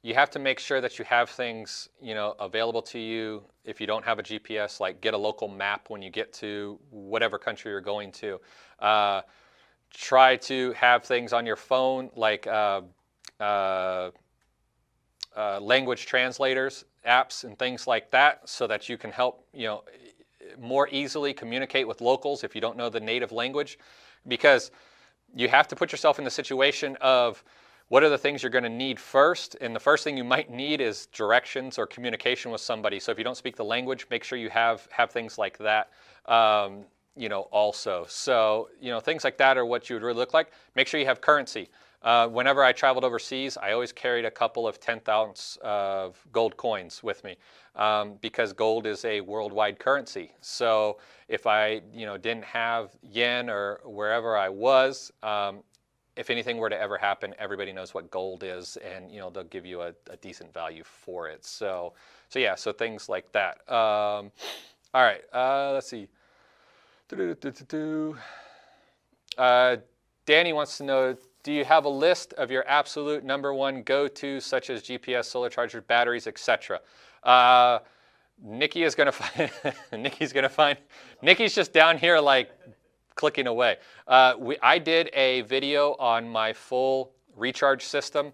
you have to make sure that you have things, you know, available to you. If you don't have a G P S, like get a local map when you get to whatever country you're going to. Uh, try to have things on your phone, like uh, uh, uh, language translators, apps, and things like that, so that you can help, you know, more easily communicate with locals if you don't know the native language, because you have to put yourself in the situation of, what are the things you're going to need first? And the first thing you might need is directions or communication with somebody. So if you don't speak the language, make sure you have have things like that, um, you know, also. So, you know, things like that are what you would really look like. Make sure you have currency. Uh, whenever I traveled overseas, I always carried a couple of tenth ounce of gold coins with me, um, because gold is a worldwide currency. So if I, you know, didn't have yen or wherever I was, um, if anything were to ever happen, everybody knows what gold is, and you know they'll give you a, a decent value for it. So, so yeah, so things like that. Um, all right, uh, let's see. Uh, Danny wants to know: do you have a list of your absolute number one go-to, such as G P S, solar charger, batteries, et cetera? Uh, Nikki is gonna find. Nikki's gonna find. Nikki's just down here like clicking away. Uh, we, I did a video on my full recharge system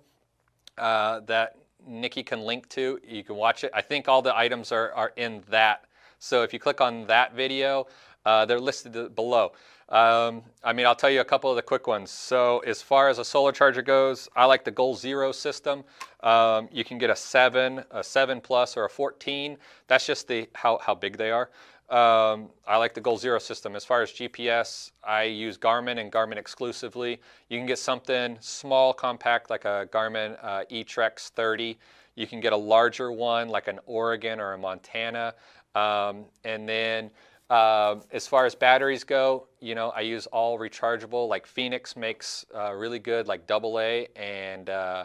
uh, that Nikki can link to. You can watch it. I think all the items are, are in that. So if you click on that video, uh, they're listed below. Um, I mean, I'll tell you a couple of the quick ones. So as far as a solar charger goes, I like the Goal Zero system. Um, you can get a seven, a seven plus, or a fourteen. That's just the how, how big they are. Um, I like the Goal Zero system. As far as G P S, I use Garmin and Garmin exclusively. You can get something small, compact, like a Garmin uh, eTrex thirty. You can get a larger one, like an Oregon or a Montana. Um, and then uh, as far as batteries go, you know, I use all rechargeable. Like Phoenix makes uh, really good, like double A and uh,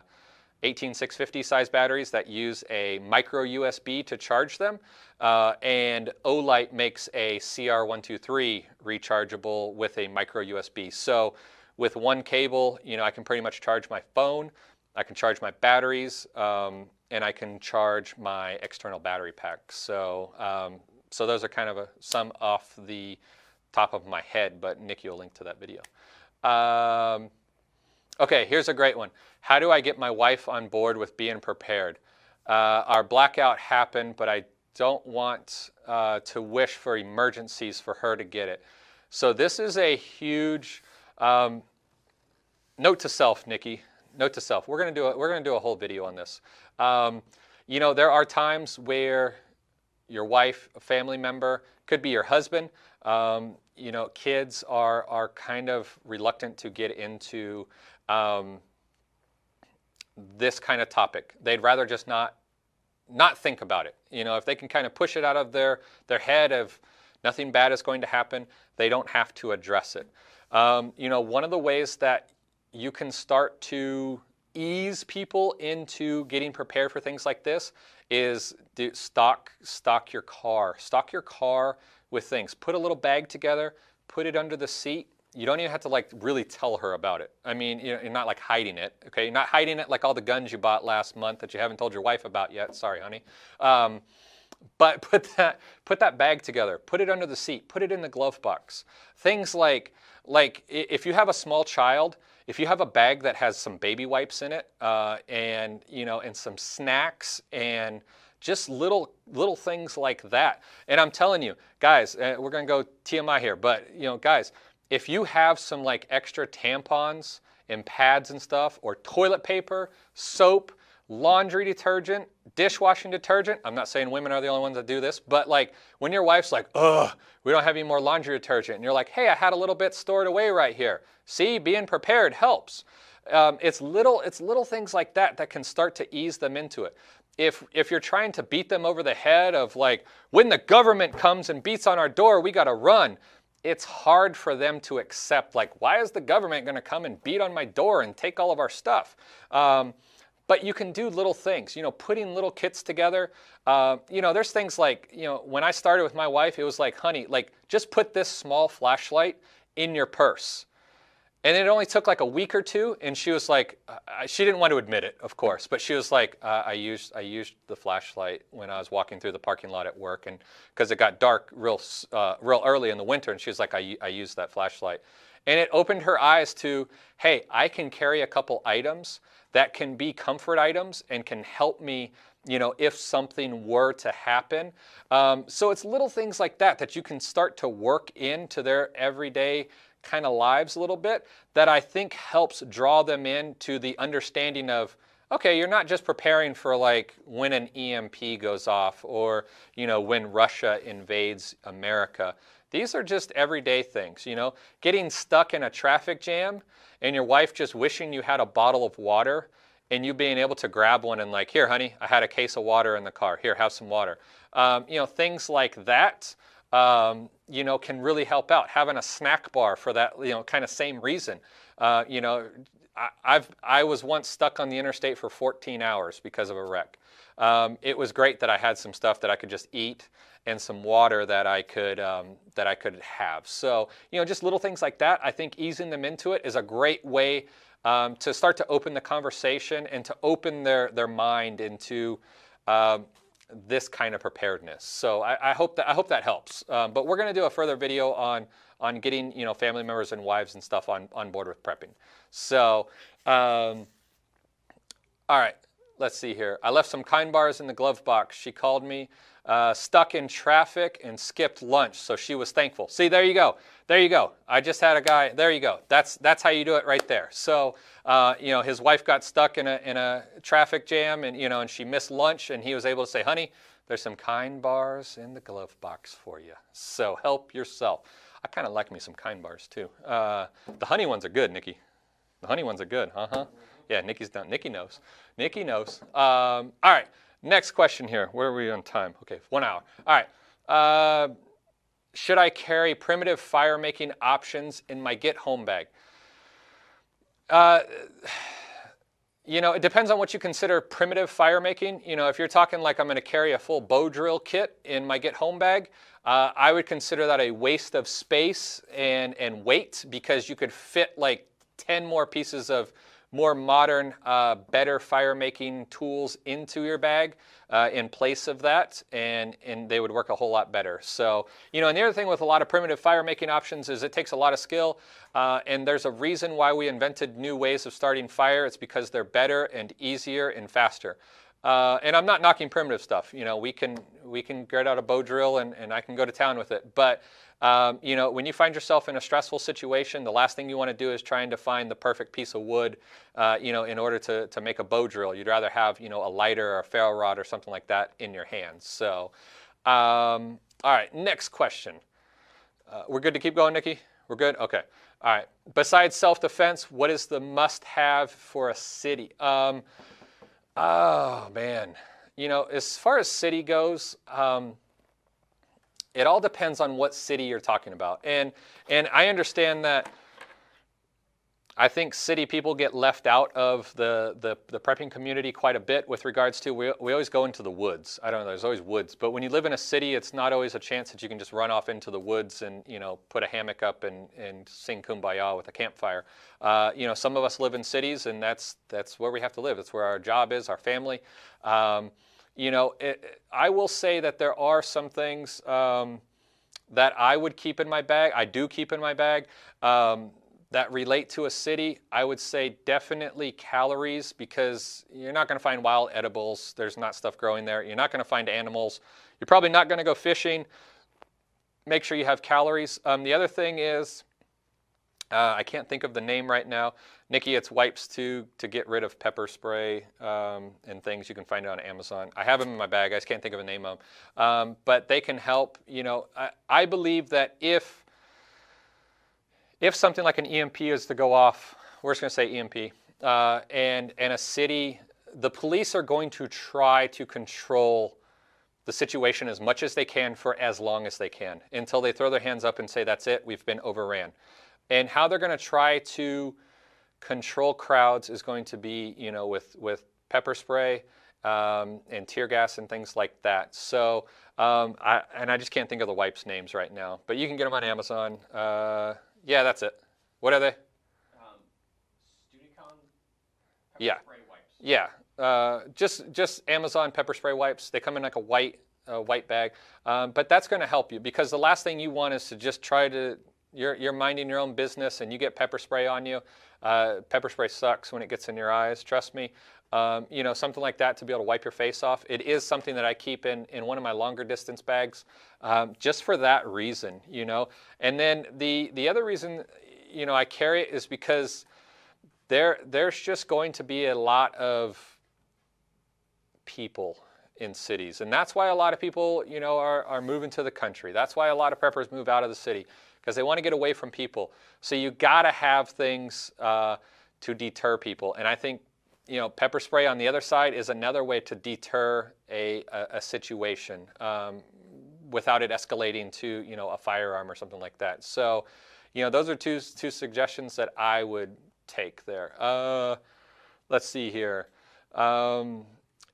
eighteen six fifty size batteries that use a micro U S B to charge them. Uh, and Olight makes a C R one two three rechargeable with a micro U S B. So with one cable, you know, I can pretty much charge my phone, I can charge my batteries, um, and I can charge my external battery pack. So, um, so those are kind of a, some off the top of my head, but Nikki will link to that video. Um, Okay, here's a great one. How do I get my wife on board with being prepared? Uh, our blackout happened, but I don't want uh, to wish for emergencies for her to get it. So this is a huge um, note to self, Nikki. Note to self. We're gonna do a, we're gonna do a whole video on this. Um, you know, there are times where your wife, a family member, could be your husband. Um, you know, kids are are kind of reluctant to get into Um, this kind of topic. They'd rather just not not think about it. You know, if they can kind of push it out of their, their head of nothing bad is going to happen, they don't have to address it. Um, you know, one of the ways that you can start to ease people into getting prepared for things like this is do, stock, stock your car. Stock your car with things. Put a little bag together, put it under the seat. You don't even have to like really tell her about it. I mean, you know, you're not like hiding it, okay? You're not hiding it like all the guns you bought last month that you haven't told your wife about yet. Sorry, honey. Um, but put that, put that bag together, put it under the seat, put it in the glove box. Things like, like if you have a small child, if you have a bag that has some baby wipes in it, uh, and, you know, and some snacks and just little, little things like that. And I'm telling you guys, uh, we're going to go T M I here, but you know, guys, if you have some like extra tampons and pads and stuff, or toilet paper, soap, laundry detergent, dishwashing detergent. I'm not saying women are the only ones that do this, but like when your wife's like, ugh, we don't have any more laundry detergent. And you're like, hey, I had a little bit stored away right here. See, being prepared helps. Um, it's little, it's little things like that that can start to ease them into it. If, if you're trying to beat them over the head of like, when the government comes and beats on our door, we got to run. It's hard for them to accept. Like, why is the government going to come and beat on my door and take all of our stuff? Um, But you can do little things, you know, putting little kits together. Uh, you know, there's things like, you know, when I started with my wife, it was like, honey, like just put this small flashlight in your purse. And it only took like a week or two. And she was like, uh, she didn't want to admit it, of course, but she was like, uh, I used I used the flashlight when I was walking through the parking lot at work, and because it got dark real, uh, real early in the winter. And she was like, I, I used that flashlight. And it opened her eyes to, hey, I can carry a couple items that can be comfort items and can help me, you know, if something were to happen. Um, so it's little things like that that you can start to work into their everyday kind of lives a little bit that I think helps draw them into the understanding of, okay, you're not just preparing for like when an E M P goes off or, you know, when Russia invades America. These are just everyday things, you know, getting stuck in a traffic jam and your wife just wishing you had a bottle of water and you being able to grab one and like, here, honey, I had a case of water in the car. Here, have some water. Um, you know, things like that, um, you know, can really help out. Having a snack bar for that, you know, kind of same reason. Uh, you know, I, I've, I was once stuck on the interstate for fourteen hours because of a wreck. Um, it was great that I had some stuff that I could just eat and some water that I could um, that I could have. So, you know, just little things like that. I think easing them into it is a great way um, to start to open the conversation and to open their their mind into um, this kind of preparedness. So I, I hope that I hope that helps. Um, but we're going to do a further video on on getting, you know, family members and wives and stuff on on board with prepping. So, um, all right. Let's see here. I left some kind bars in the glove box. She called me uh, stuck in traffic and skipped lunch, so she was thankful. See, there you go. There you go. I just had a guy. There you go. That's that's how you do it right there. So, uh, you know, his wife got stuck in a in a traffic jam, and you know, and she missed lunch, and he was able to say, "Honey, there's some kind bars in the glove box for you. So help yourself." I kind of like me some kind bars too. Uh, the honey ones are good, Nikki. The honey ones are good. Uh huh. Yeah, Nikki's done. Nikki knows. Nikki knows. Um, all right, next question here. Where are we on time? Okay, one hour. All right. Uh, should I carry primitive fire-making options in my get-home bag? Uh, you know, it depends on what you consider primitive fire-making. You know, if you're talking like I'm going to carry a full bow drill kit in my get-home bag, uh, I would consider that a waste of space and, and weight, because you could fit like ten more pieces of more modern, uh, better fire-making tools into your bag uh, in place of that, and, and they would work a whole lot better. So, you know, and the other thing with a lot of primitive fire-making options is it takes a lot of skill, uh, and there's a reason why we invented new ways of starting fire. It's because they're better and easier and faster. Uh, and I'm not knocking primitive stuff. You know, we can we can get out a bow drill and, and I can go to town with it. But, um, you know, when you find yourself in a stressful situation, the last thing you want to do is trying to find the perfect piece of wood, uh, you know, in order to, to make a bow drill. You'd rather have, you know, a lighter or a ferro rod or something like that in your hands. So, um, all right, next question. Uh, we're good to keep going, Nikki? We're good? Okay. All right. Besides self-defense, what is the must-have for a city? Um, oh, man. You know, as far as city goes, um, it all depends on what city you're talking about. And, and I understand that I think city people get left out of the, the, the prepping community quite a bit with regards to, we, we always go into the woods. I don't know, there's always woods. But when you live in a city, it's not always a chance that you can just run off into the woods and, you know, put a hammock up and, and sing Kumbaya with a campfire. Uh, you know, some of us live in cities, and that's, that's where we have to live. That's where our job is, our family. Um, you know, it, I will say that there are some things um, that I would keep in my bag. I do keep in my bag. Um, that relate to a city. I would say definitely calories, because you're not gonna find wild edibles. There's not stuff growing there. You're not gonna find animals. You're probably not gonna go fishing. Make sure you have calories. Um, the other thing is, uh, I can't think of the name right now. Nikki, it's wipes to, to get rid of pepper spray um, and things. You can find it on Amazon. I have them in my bag, I just can't think of a name of them. Um, but they can help, you know. I, I believe that if If something like an E M P is to go off, we're just going to say E M P, uh, and, and a city, the police are going to try to control the situation as much as they can for as long as they can, until they throw their hands up and say, that's it, we've been overran. And how they're going to try to control crowds is going to be, you know, with, with pepper spray um, and tear gas and things like that. So, um, I, and I just can't think of the wipes names right now, but you can get them on Amazon. Uh, Yeah, that's it. What are they? Um, Studicon pepper yeah. spray wipes. Yeah, uh, just just Amazon pepper spray wipes. They come in like a white uh, white bag, um, but that's going to help you, because the last thing you want is to just try to you're you're minding your own business and you get pepper spray on you. Uh, pepper spray sucks when it gets in your eyes. Trust me. Um, you know, something like that to be able to wipe your face off. It is something that I keep in, in one of my longer distance bags, um, just for that reason, you know. And then the, the other reason, you know, I carry it is because there, there's just going to be a lot of people in cities. And that's why a lot of people, you know, are, are moving to the country. That's why a lot of preppers move out of the city, because they want to get away from people. So you got to have things uh, to deter people. And I think, you know, pepper spray on the other side is another way to deter a, a, a situation um, without it escalating to, you know, a firearm or something like that. So, you know, those are two, two suggestions that I would take there. Uh, let's see here. Um,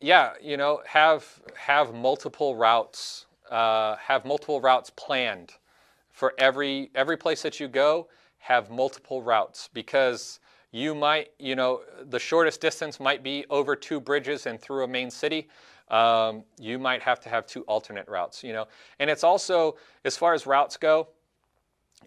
yeah, you know, have, have multiple routes, uh, have multiple routes planned for every, every place that you go. Have multiple routes, because you might, you know, the shortest distance might be over two bridges and through a main city. Um, you might have to have two alternate routes, you know. And it's also, as far as routes go,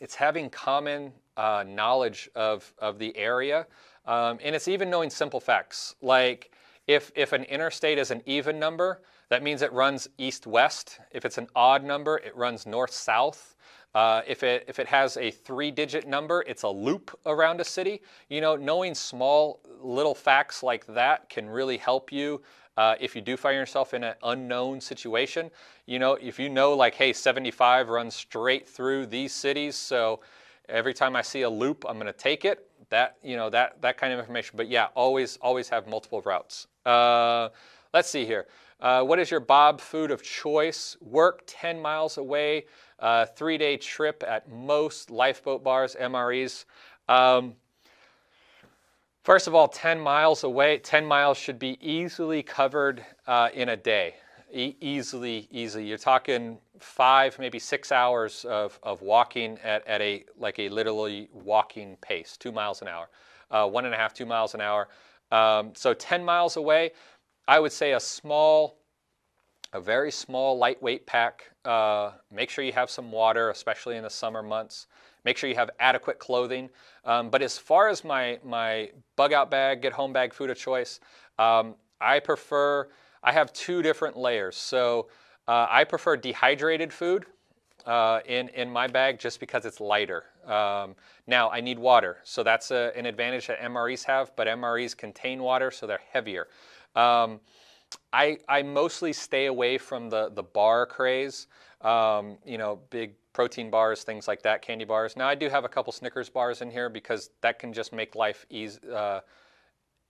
it's having common uh, knowledge of, of the area. Um, and it's even knowing simple facts. Like if, if an interstate is an even number, that means it runs east-west. If it's an odd number, it runs north-south. Uh, if it, if it has a three-digit number, it's a loop around a city. You know, knowing small little facts like that can really help you uh, if you do find yourself in an unknown situation. You know, if you know, like, hey, seventy-five runs straight through these cities, so every time I see a loop, I'm going to take it. That, you know, that, that kind of information. But yeah, always, always have multiple routes. Uh, let's see here. Uh, what is your Bob food of choice? Work ten miles away, uh, three-day trip at most, lifeboat bars, M R Es. Um, first of all, ten miles away, ten miles should be easily covered uh, in a day. E easily, easy. You're talking five, maybe six hours of, of walking at, at a, like a literally walking pace, two miles an hour, uh, one and a half, two miles an hour. Um, so ten miles away, I would say a small, a very small lightweight pack. Uh, make sure you have some water, especially in the summer months. Make sure you have adequate clothing. Um, but as far as my, my bug out bag, get home bag, food of choice, um, I prefer, I have two different layers. So uh, I prefer dehydrated food uh, in, in my bag, just because it's lighter. Um, now I need water. So that's a, an advantage that M R Es have, but M R Es contain water, so they're heavier. Um, I, I mostly stay away from the, the bar craze, um, you know, big protein bars, things like that, candy bars. Now I do have a couple Snickers bars in here because that can just make life easy. Uh,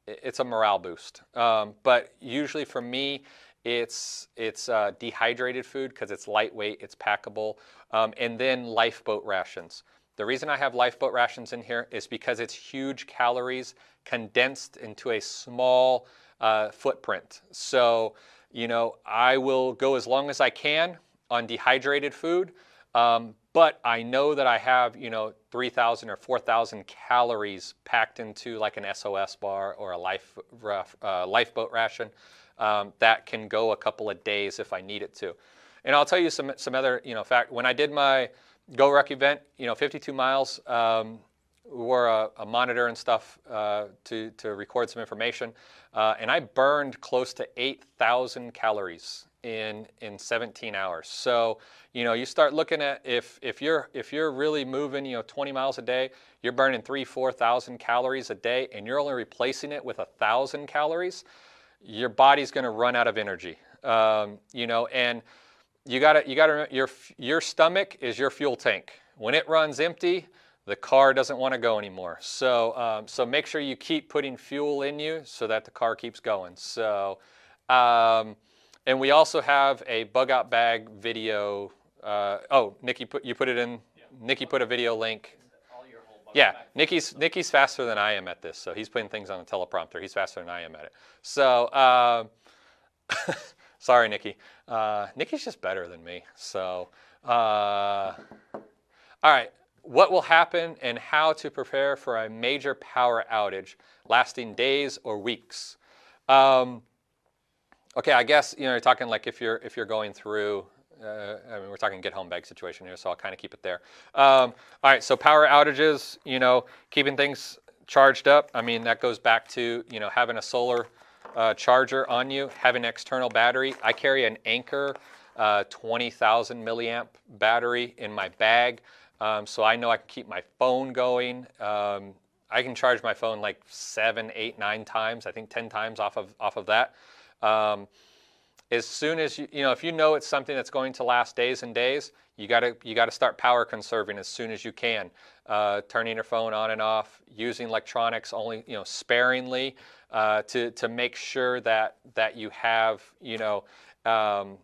it's a morale boost. Um, but usually for me, it's it's uh, dehydrated food because it's lightweight, it's packable, um, and then lifeboat rations. The reason I have lifeboat rations in here is because it's huge calories condensed into a small uh, footprint. So, you know, I will go as long as I can on dehydrated food, um, but I know that I have, you know, three thousand or four thousand calories packed into like an S O S bar or a life, uh, lifeboat ration. Um, that can go a couple of days if I need it to. And I'll tell you some, some other, you know, fact. When I did my GoRuck event, you know, fifty-two miles, um, wore a, a monitor and stuff uh, to, to record some information. Uh, and I burned close to eight thousand calories in, in seventeen hours. So, you know, you start looking at if, if, you're, if you're really moving, you know, twenty miles a day, you're burning three, four thousand calories a day, and you're only replacing it with one thousand calories. Your body's going to run out of energy, um, you know, and you got to, you got to, your, your stomach is your fuel tank. When it runs empty, the car doesn't want to go anymore. So, um, so make sure you keep putting fuel in you so that the car keeps going. So, um, and we also have a bug out bag video. Uh, oh, Nikki put, you put it in, yeah. Nikki put a video link. Yeah, Nikki's, Nikki's faster than I am at this, so he's putting things on the teleprompter. He's faster than I am at it. So, uh, sorry, Nikki. Uh, Nikki's just better than me. So, uh, all right, what will happen and how to prepare for a major power outage lasting days or weeks? Um, okay, I guess, you know, you're talking like if you're, if you're going through... Uh, I mean, we're talking get home bag situation here, so I'll kind of keep it there. Um, all right, so power outages, you know, keeping things charged up. I mean, that goes back to, you know, having a solar uh, charger on you, having an external battery. I carry an Anker uh, twenty thousand milliamp battery in my bag, um, so I know I can keep my phone going. Um, I can charge my phone like seven, eight, nine times, I think ten times off of, off of that. Um, As soon as you, you know, if you know it's something that's going to last days and days, you gotta, you gotta start power conserving as soon as you can. Uh, turning your phone on and off, using electronics only, you know, sparingly uh, to, to make sure that, that you have, you know, um,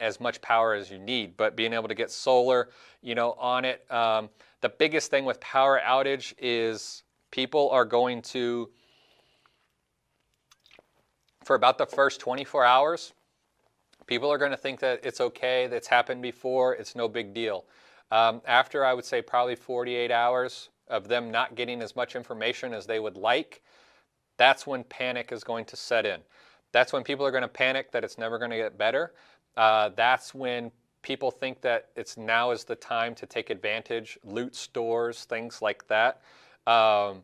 as much power as you need. But being able to get solar, you know, on it. Um, the biggest thing with power outage is people are going to, for about the first twenty-four hours, people are going to think that it's okay, that's happened before, it's no big deal. Um, after, I would say, probably forty-eight hours of them not getting as much information as they would like, that's when panic is going to set in. That's when people are going to panic that it's never going to get better. Uh, that's when people think that it's now is the time to take advantage, loot stores, things like that. Um,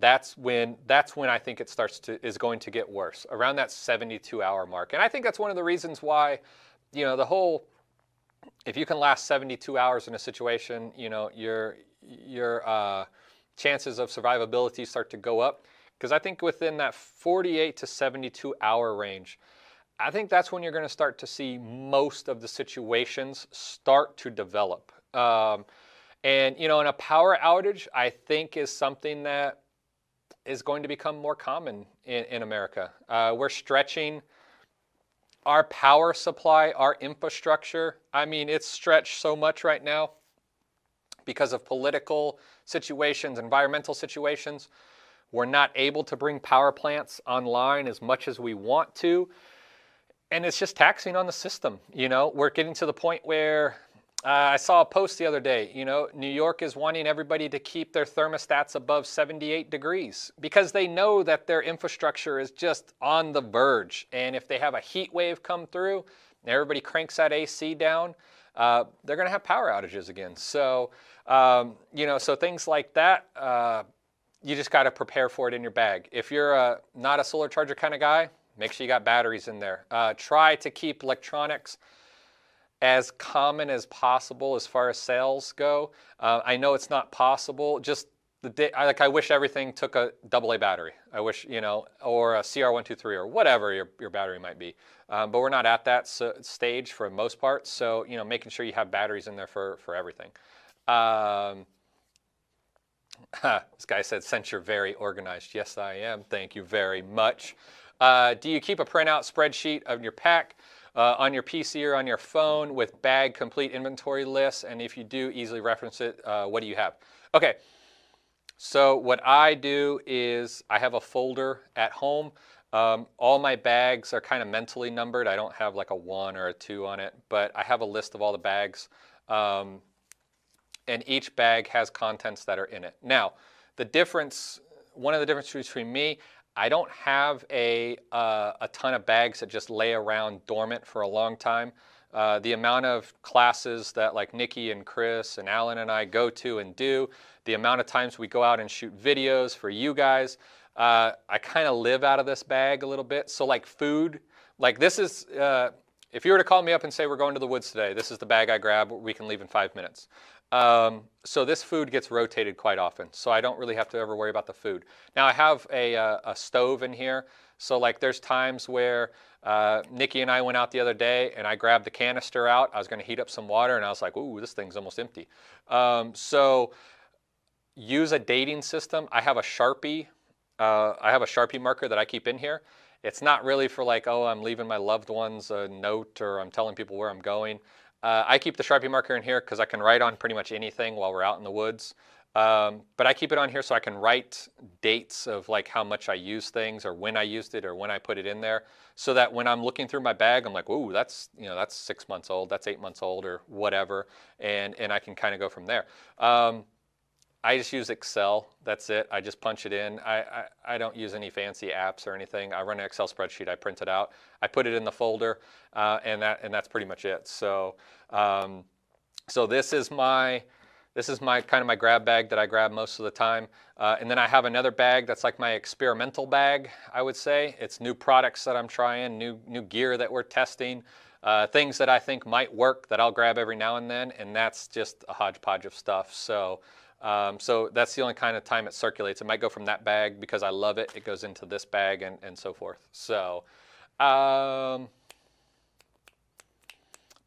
That's when, that's when I think it starts to, is going to get worse, around that seventy-two hour mark. And I think that's one of the reasons why, you know, the whole, if you can last seventy-two hours in a situation, you know, your, your uh, chances of survivability start to go up. Because I think within that forty-eight to seventy-two hour range, I think that's when you're going to start to see most of the situations start to develop. Um, and, you know, in a power outage, I think is something that is going to become more common in, in America. Uh, we're stretching our power supply, our infrastructure. I mean, it's stretched so much right now because of political situations, environmental situations. We're not able to bring power plants online as much as we want to. And it's just taxing on the system. You know, we're getting to the point where Uh, I saw a post the other day, you know, New York is wanting everybody to keep their thermostats above seventy-eight degrees because they know that their infrastructure is just on the verge. And if they have a heat wave come through and everybody cranks that A C down, uh, they're going to have power outages again. So, um, you know, so things like that, uh, you just got to prepare for it in your bag. If you're a, not a solar charger kind of guy, make sure you got batteries in there. Uh, try to keep electronics as common as possible as far as sales go. Uh, I know it's not possible. Just the day, I, like I wish everything took a double A battery. I wish, you know, or a C R one twenty-three or whatever your, your battery might be. Um, but we're not at that so, stage for the most part. So, you know, making sure you have batteries in there for, for everything. Um, this guy said, since you're very organized. Yes, I am. Thank you very much. Uh, do you keep a printout spreadsheet of your pack uh, on your P C or on your phone with bag complete inventory lists? And if you do, easily reference it. Uh, what do you have? Okay. So what I do is I have a folder at home. Um, all my bags are kind of mentally numbered. I don't have like a one or a two on it, but I have a list of all the bags. Um, and each bag has contents that are in it. Now, the difference, one of the differences between me, I don't have a, uh, a ton of bags that just lay around dormant for a long time. Uh, the amount of classes that like Nikki and Chris and Alan and I go to and do, the amount of times we go out and shoot videos for you guys, uh, I kind of live out of this bag a little bit. So like food, like this is, uh, if you were to call me up and say we're going to the woods today, this is the bag I grab, we can leave in five minutes. Um, so this food gets rotated quite often, so I don't really have to ever worry about the food. Now I have a, uh, a stove in here. So like there's times where uh, Nikki and I went out the other day and I grabbed the canister out. I was going to heat up some water and I was like, ooh, this thing's almost empty. Um, so use a dating system. I have a Sharpie. Uh, I have a Sharpie marker that I keep in here. It's not really for like, oh, I'm leaving my loved ones a note or I'm telling people where I'm going. Uh, I keep the Sharpie marker in here because I can write on pretty much anything while we're out in the woods. Um, but I keep it on here so I can write dates of like how much I use things or when I used it or when I put it in there, so that when I'm looking through my bag, I'm like, ooh, that's, you know, that's six months old, that's eight months old or whatever. And, and I can kind of go from there. Um, I just use Excel. That's it. I just punch it in. I, I, I don't use any fancy apps or anything. I run an Excel spreadsheet. I print it out. I put it in the folder, uh, and that and that's pretty much it. So um, so this is my this is my kind of my grab bag that I grab most of the time. Uh, and then I have another bag that's like my experimental bag. I would say it's new products that I'm trying, new new gear that we're testing. Uh, things that I think might work that I'll grab every now and then, and that's just a hodgepodge of stuff. So. Um, so that's the only kind of time it circulates. It might go from that bag because I love it. It goes into this bag and, and so forth. So, um,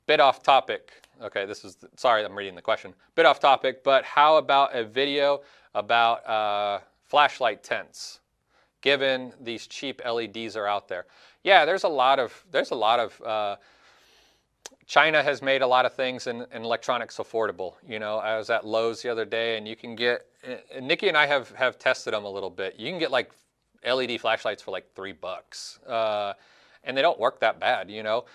bit off topic. Okay, this is, the, sorry, I'm reading the question. Bit off topic, but how about a video about uh, flashlight tents, given these cheap L E Ds are out there? Yeah, there's a lot of, there's a lot of, uh, China has made a lot of things in, in electronics affordable. You know, I was at Lowe's the other day and you can get, and Nikki and I have, have tested them a little bit. You can get like L E D flashlights for like three bucks. Uh, and they don't work that bad, you know.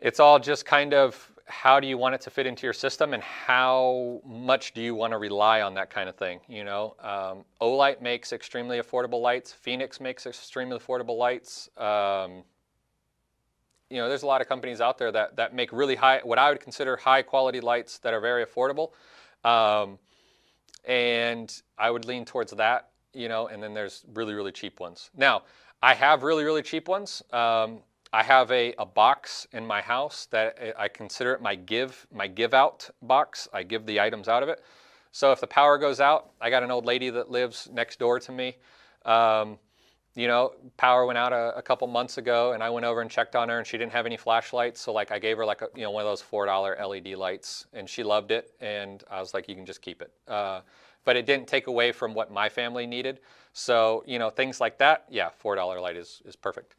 It's all just kind of how do you want it to fit into your system and how much do you want to rely on that kind of thing, you know. Um, Olight makes extremely affordable lights. Phoenix makes extremely affordable lights. Um, You know, there's a lot of companies out there that, that make really high, what I would consider high quality lights that are very affordable. Um, and I would lean towards that, you know, and then there's really, really cheap ones. Now, I have really, really cheap ones. Um, I have a, a box in my house that I consider it my give, my give out box. I give the items out of it. So if the power goes out, I got an old lady that lives next door to me. Um, You know, power went out a, a couple months ago and I went over and checked on her and she didn't have any flashlights. So like I gave her like, a, you know, one of those four dollar L E D lights and she loved it. And I was like, you can just keep it. Uh, but it didn't take away from what my family needed. So, you know, things like that. Yeah, four dollar light is, is perfect.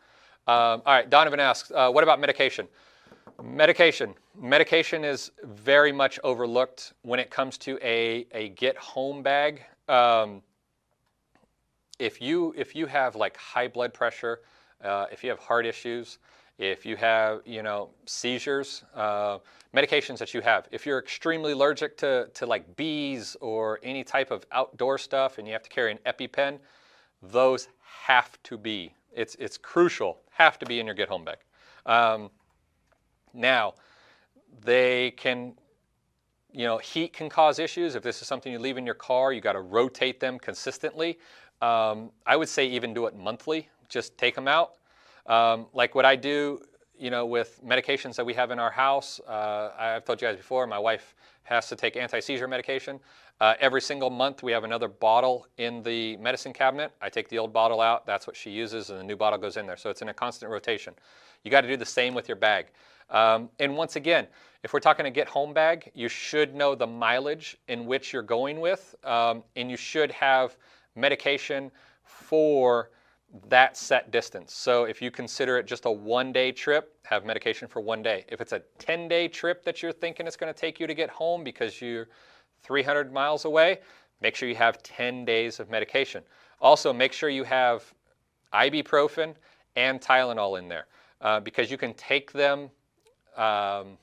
Um, all right, Donovan asks, uh, what about medication? Medication. Medication is very much overlooked when it comes to a, a get home bag. Um, If you, if you have like high blood pressure, uh, if you have heart issues, if you have, you know, seizures, uh, medications that you have, if you're extremely allergic to, to like bees or any type of outdoor stuff and you have to carry an EpiPen, those have to be, it's, it's crucial, have to be in your get home bag. Um, now, they can... You know, heat can cause issues. If this is something you leave in your car, you got to rotate them consistently. Um, I would say even do it monthly. Just take them out. Um, like what I do you know, with medications that we have in our house, uh, I've told you guys before, my wife has to take anti-seizure medication. Uh, every single month, we have another bottle in the medicine cabinet. I take the old bottle out. That's what she uses, and the new bottle goes in there. So it's in a constant rotation. You got to do the same with your bag. Um, and once again, if we're talking a get-home bag, you should know the mileage in which you're going with, um, and you should have medication for that set distance. So if you consider it just a one-day trip, have medication for one day. If it's a ten-day trip that you're thinking it's going to take you to get home because you're three hundred miles away, make sure you have ten days of medication. Also, make sure you have ibuprofen and Tylenol in there, uh, because you can take them um,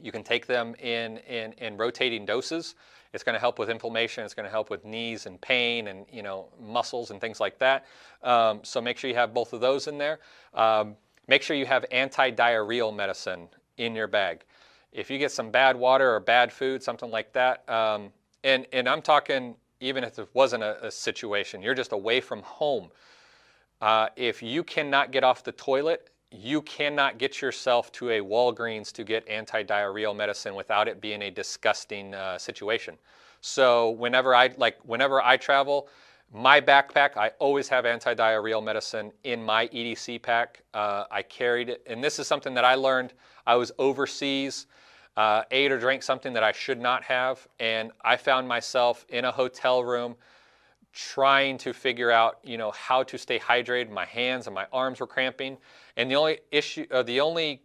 you can take them in, in, in rotating doses. It's going to help with inflammation. It's going to help with knees and pain and, you know, muscles and things like that. Um, so make sure you have both of those in there. Um, make sure you have anti-diarrheal medicine in your bag. If you get some bad water or bad food, something like that, um, and, and I'm talking even if it wasn't a, a situation, you're just away from home. Uh, if you cannot get off the toilet, you cannot get yourself to a Walgreens to get anti-diarrheal medicine without it being a disgusting uh, situation. So whenever I like, whenever I travel, my backpack, I always have anti-diarrheal medicine in my E D C pack. Uh, I carried it, and this is something that I learned. I was overseas, uh, ate or drank something that I should not have, and I found myself in a hotel room trying to figure out, you know, how to stay hydrated. My hands and my arms were cramping, and the only issue, uh, the only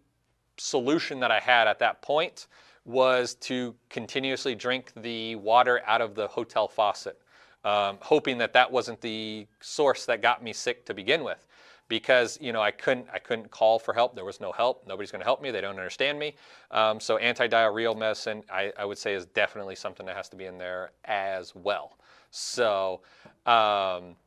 solution that I had at that point was to continuously drink the water out of the hotel faucet, um, hoping that that wasn't the source that got me sick to begin with, because, you know, I couldn't, I couldn't call for help. There was no help. Nobody's going to help me. They don't understand me. Um, so anti-diarrheal medicine, I, I would say, is definitely something that has to be in there as well. So, um,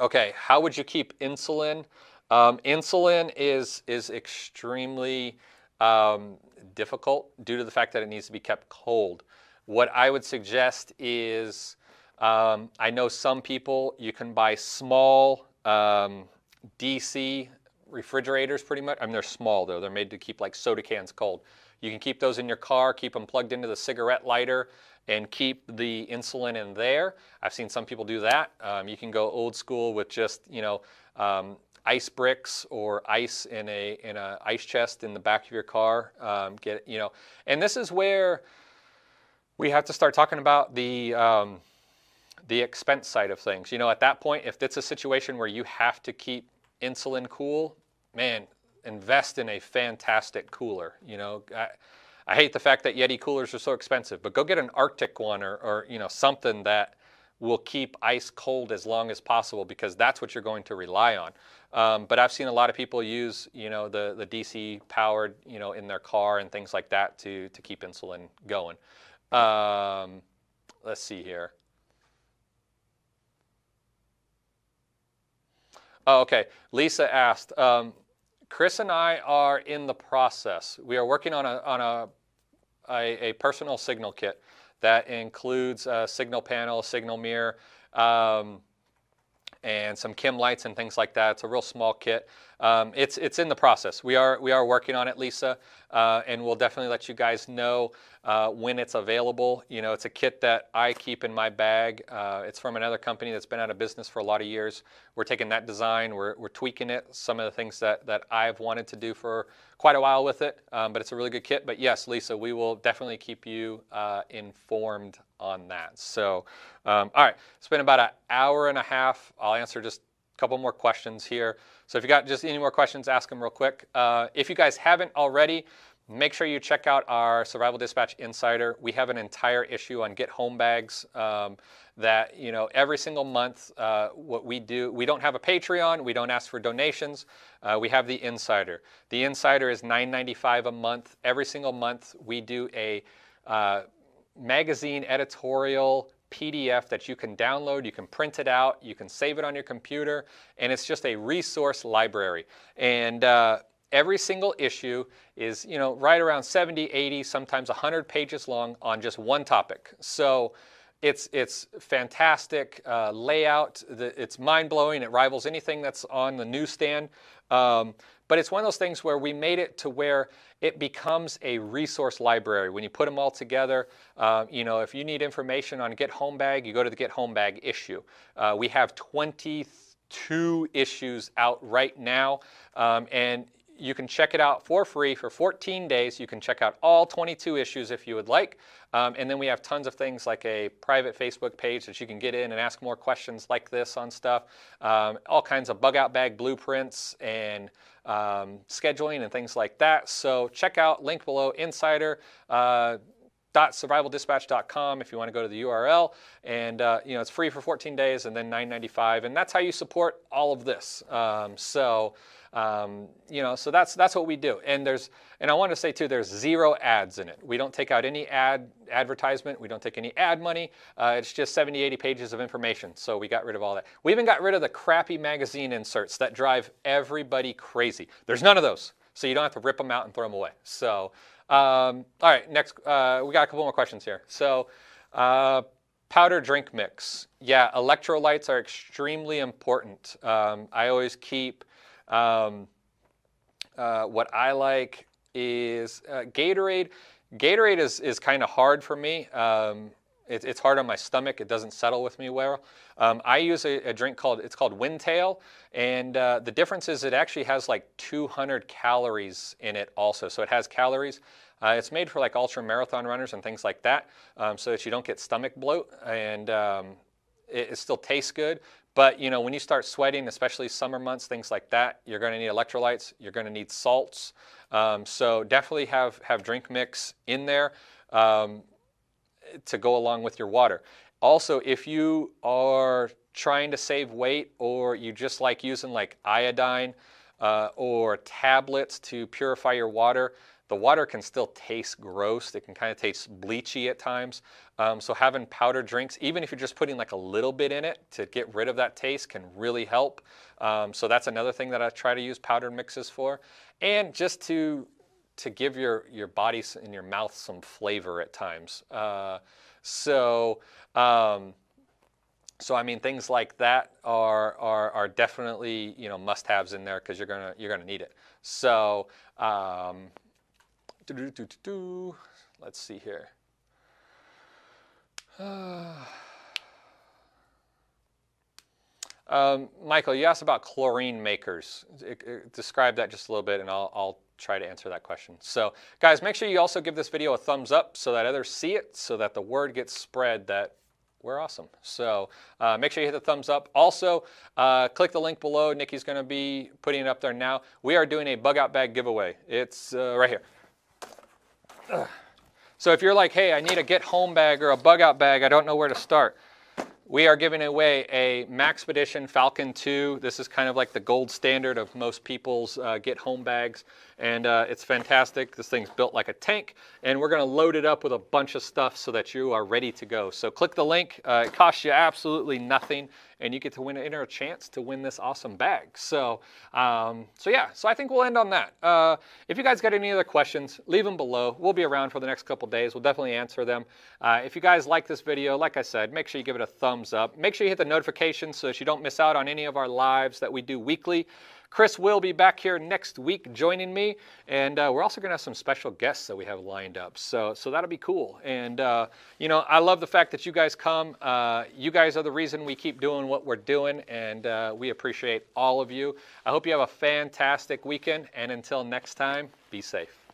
okay, how would you keep insulin? Um, insulin is, is extremely um, difficult due to the fact that it needs to be kept cold. What I would suggest is, um, I know some people, you can buy small um, D C refrigerators pretty much. I mean, they're small though. They're made to keep like soda cans cold. You can keep those in your car, keep them plugged into the cigarette lighter, and keep the insulin in there. I've seen some people do that. Um, you can go old school with just, you know, um, ice bricks or ice in a in a ice chest in the back of your car. Um, get you know, and this is where we have to start talking about the um, the expense side of things. You know, at that point, if it's a situation where you have to keep insulin cool, man, invest in a fantastic cooler. You know. I, I hate the fact that Yeti coolers are so expensive, but go get an Arctic one or, or you know, something that will keep ice cold as long as possible, because that's what you're going to rely on. Um, but I've seen a lot of people use, you know, the, the D C powered, you know, in their car and things like that to, to keep insulin going. Um, let's see here. Oh, okay. Lisa asked, um, Chris and I are in the process. We are working on a, on a A, a personal signal kit that includes a signal panel, signal mirror, um, and some chem lights and things like that. It's a real small kit. Um, it's it's in the process. We are we are working on it, Lisa, uh, and we'll definitely let you guys know uh, when it's available. You know, it's a kit that I keep in my bag. Uh, it's from another company that's been out of business for a lot of years. We're taking that design. We're we're tweaking it. Some of the things that that I've wanted to do for quite a while with it, um, but it's a really good kit. But yes, Lisa, we will definitely keep you uh, informed on that. So, um, all right, it's been about an hour and a half. I'll answer just couple more questions here. So if you got just any more questions, ask them real quick. Uh, if you guys haven't already, make sure you check out our Survival Dispatch Insider. We have an entire issue on get home bags um, that, you know, every single month uh, what we do, we don't have a Patreon, we don't ask for donations, uh, we have the Insider. The Insider is nine ninety-five a month. Every single month we do a uh, magazine editorial P D F that you can download, you can print it out, you can save it on your computer, and it's just a resource library. And uh, every single issue is, you know, right around seventy, eighty, sometimes one hundred pages long on just one topic. So it's it's fantastic uh, layout. The, it's mind-blowing. It rivals anything that's on the newsstand. Um, But it's one of those things where we made it to where it becomes a resource library. When you put them all together, uh, you know, if you need information on a Get Home Bag, you go to the Get Home Bag issue. Uh, we have twenty-three two issues out right now, um, and you can check it out for free for fourteen days. You can check out all twenty-two issues if you would like, um, and then we have tons of things like a private Facebook page that you can get in and ask more questions like this on stuff, um, all kinds of bug out bag blueprints and um, scheduling and things like that. So check out link below, insider uh, survival dispatch dot com if you want to go to the U R L, and uh, you know, it's free for fourteen days and then nine ninety-five, and that's how you support all of this. Um, so um, you know, so that's that's what we do. And there's and I want to say too, there's zero ads in it. We don't take out any ad advertisement. We don't take any ad money. Uh, it's just seventy, eighty pages of information. So we got rid of all that. We even got rid of the crappy magazine inserts that drive everybody crazy. There's none of those. So you don't have to rip them out and throw them away. So. Um, all right, next, uh, we got a couple more questions here. So, uh, powder drink mix. Yeah, electrolytes are extremely important. Um, I always keep, um, uh, what I like is uh, Gatorade. Gatorade is, is kind of hard for me. Um, it, it's hard on my stomach. It doesn't settle with me well. Um, I use a, a drink called, it's called Windtail. And uh, the difference is it actually has like two hundred calories in it also. So it has calories. Uh, it's made for like ultra marathon runners and things like that, um, so that you don't get stomach bloat, and um, it, it still tastes good. But you know, when you start sweating, especially summer months, things like that, you're gonna need electrolytes, you're gonna need salts. Um, so definitely have, have drink mix in there um, to go along with your water. Also, if you are trying to save weight, or you just like using like iodine uh, or tablets to purify your water, the water can still taste gross. It can kind of taste bleachy at times. Um, so having powder drinks, even if you're just putting like a little bit in it to get rid of that taste, can really help. Um, so that's another thing that I try to use powder mixes for. And just to to give your, your body and your mouth some flavor at times. Uh, so, um, So I mean, things like that are are, are definitely, you know, must-haves in there, because you're gonna you're gonna need it. So um, doo -doo -doo -doo -doo. Let's see here. Uh, um, Michael, you asked about chlorine makers. It, it, describe that just a little bit, and I'll I'll try to answer that question. So guys, make sure you also give this video a thumbs up so that others see it, so that the word gets spread that we're awesome. So uh, make sure you hit the thumbs up. Also, uh, click the link below. Nikki's going to be putting it up there now. We are doing a bug out bag giveaway. It's uh, right here. Ugh. So if you're like, hey, I need a Get Home Bag or a bug out bag, I don't know where to start, we are giving away a Maxpedition Falcon two. This is kind of like the gold standard of most people's uh, Get Home Bags, and uh, it's fantastic. This thing's built like a tank, and we're gonna load it up with a bunch of stuff so that you are ready to go. So click the link. Uh, it costs you absolutely nothing, and you get to win, enter a chance to win this awesome bag. So, um, so yeah, so I think we'll end on that. Uh, if you guys got any other questions, leave them below. We'll be around for the next couple days. We'll definitely answer them. Uh, if you guys like this video, like I said, make sure you give it a thumbs up. Make sure you hit the notifications so that you don't miss out on any of our lives that we do weekly. Chris will be back here next week joining me, and uh, we're also going to have some special guests that we have lined up, so so that'll be cool. And uh, you know, I love the fact that you guys come. Uh, you guys are the reason we keep doing what we're doing, and uh, we appreciate all of you. I hope you have a fantastic weekend, and until next time, be safe.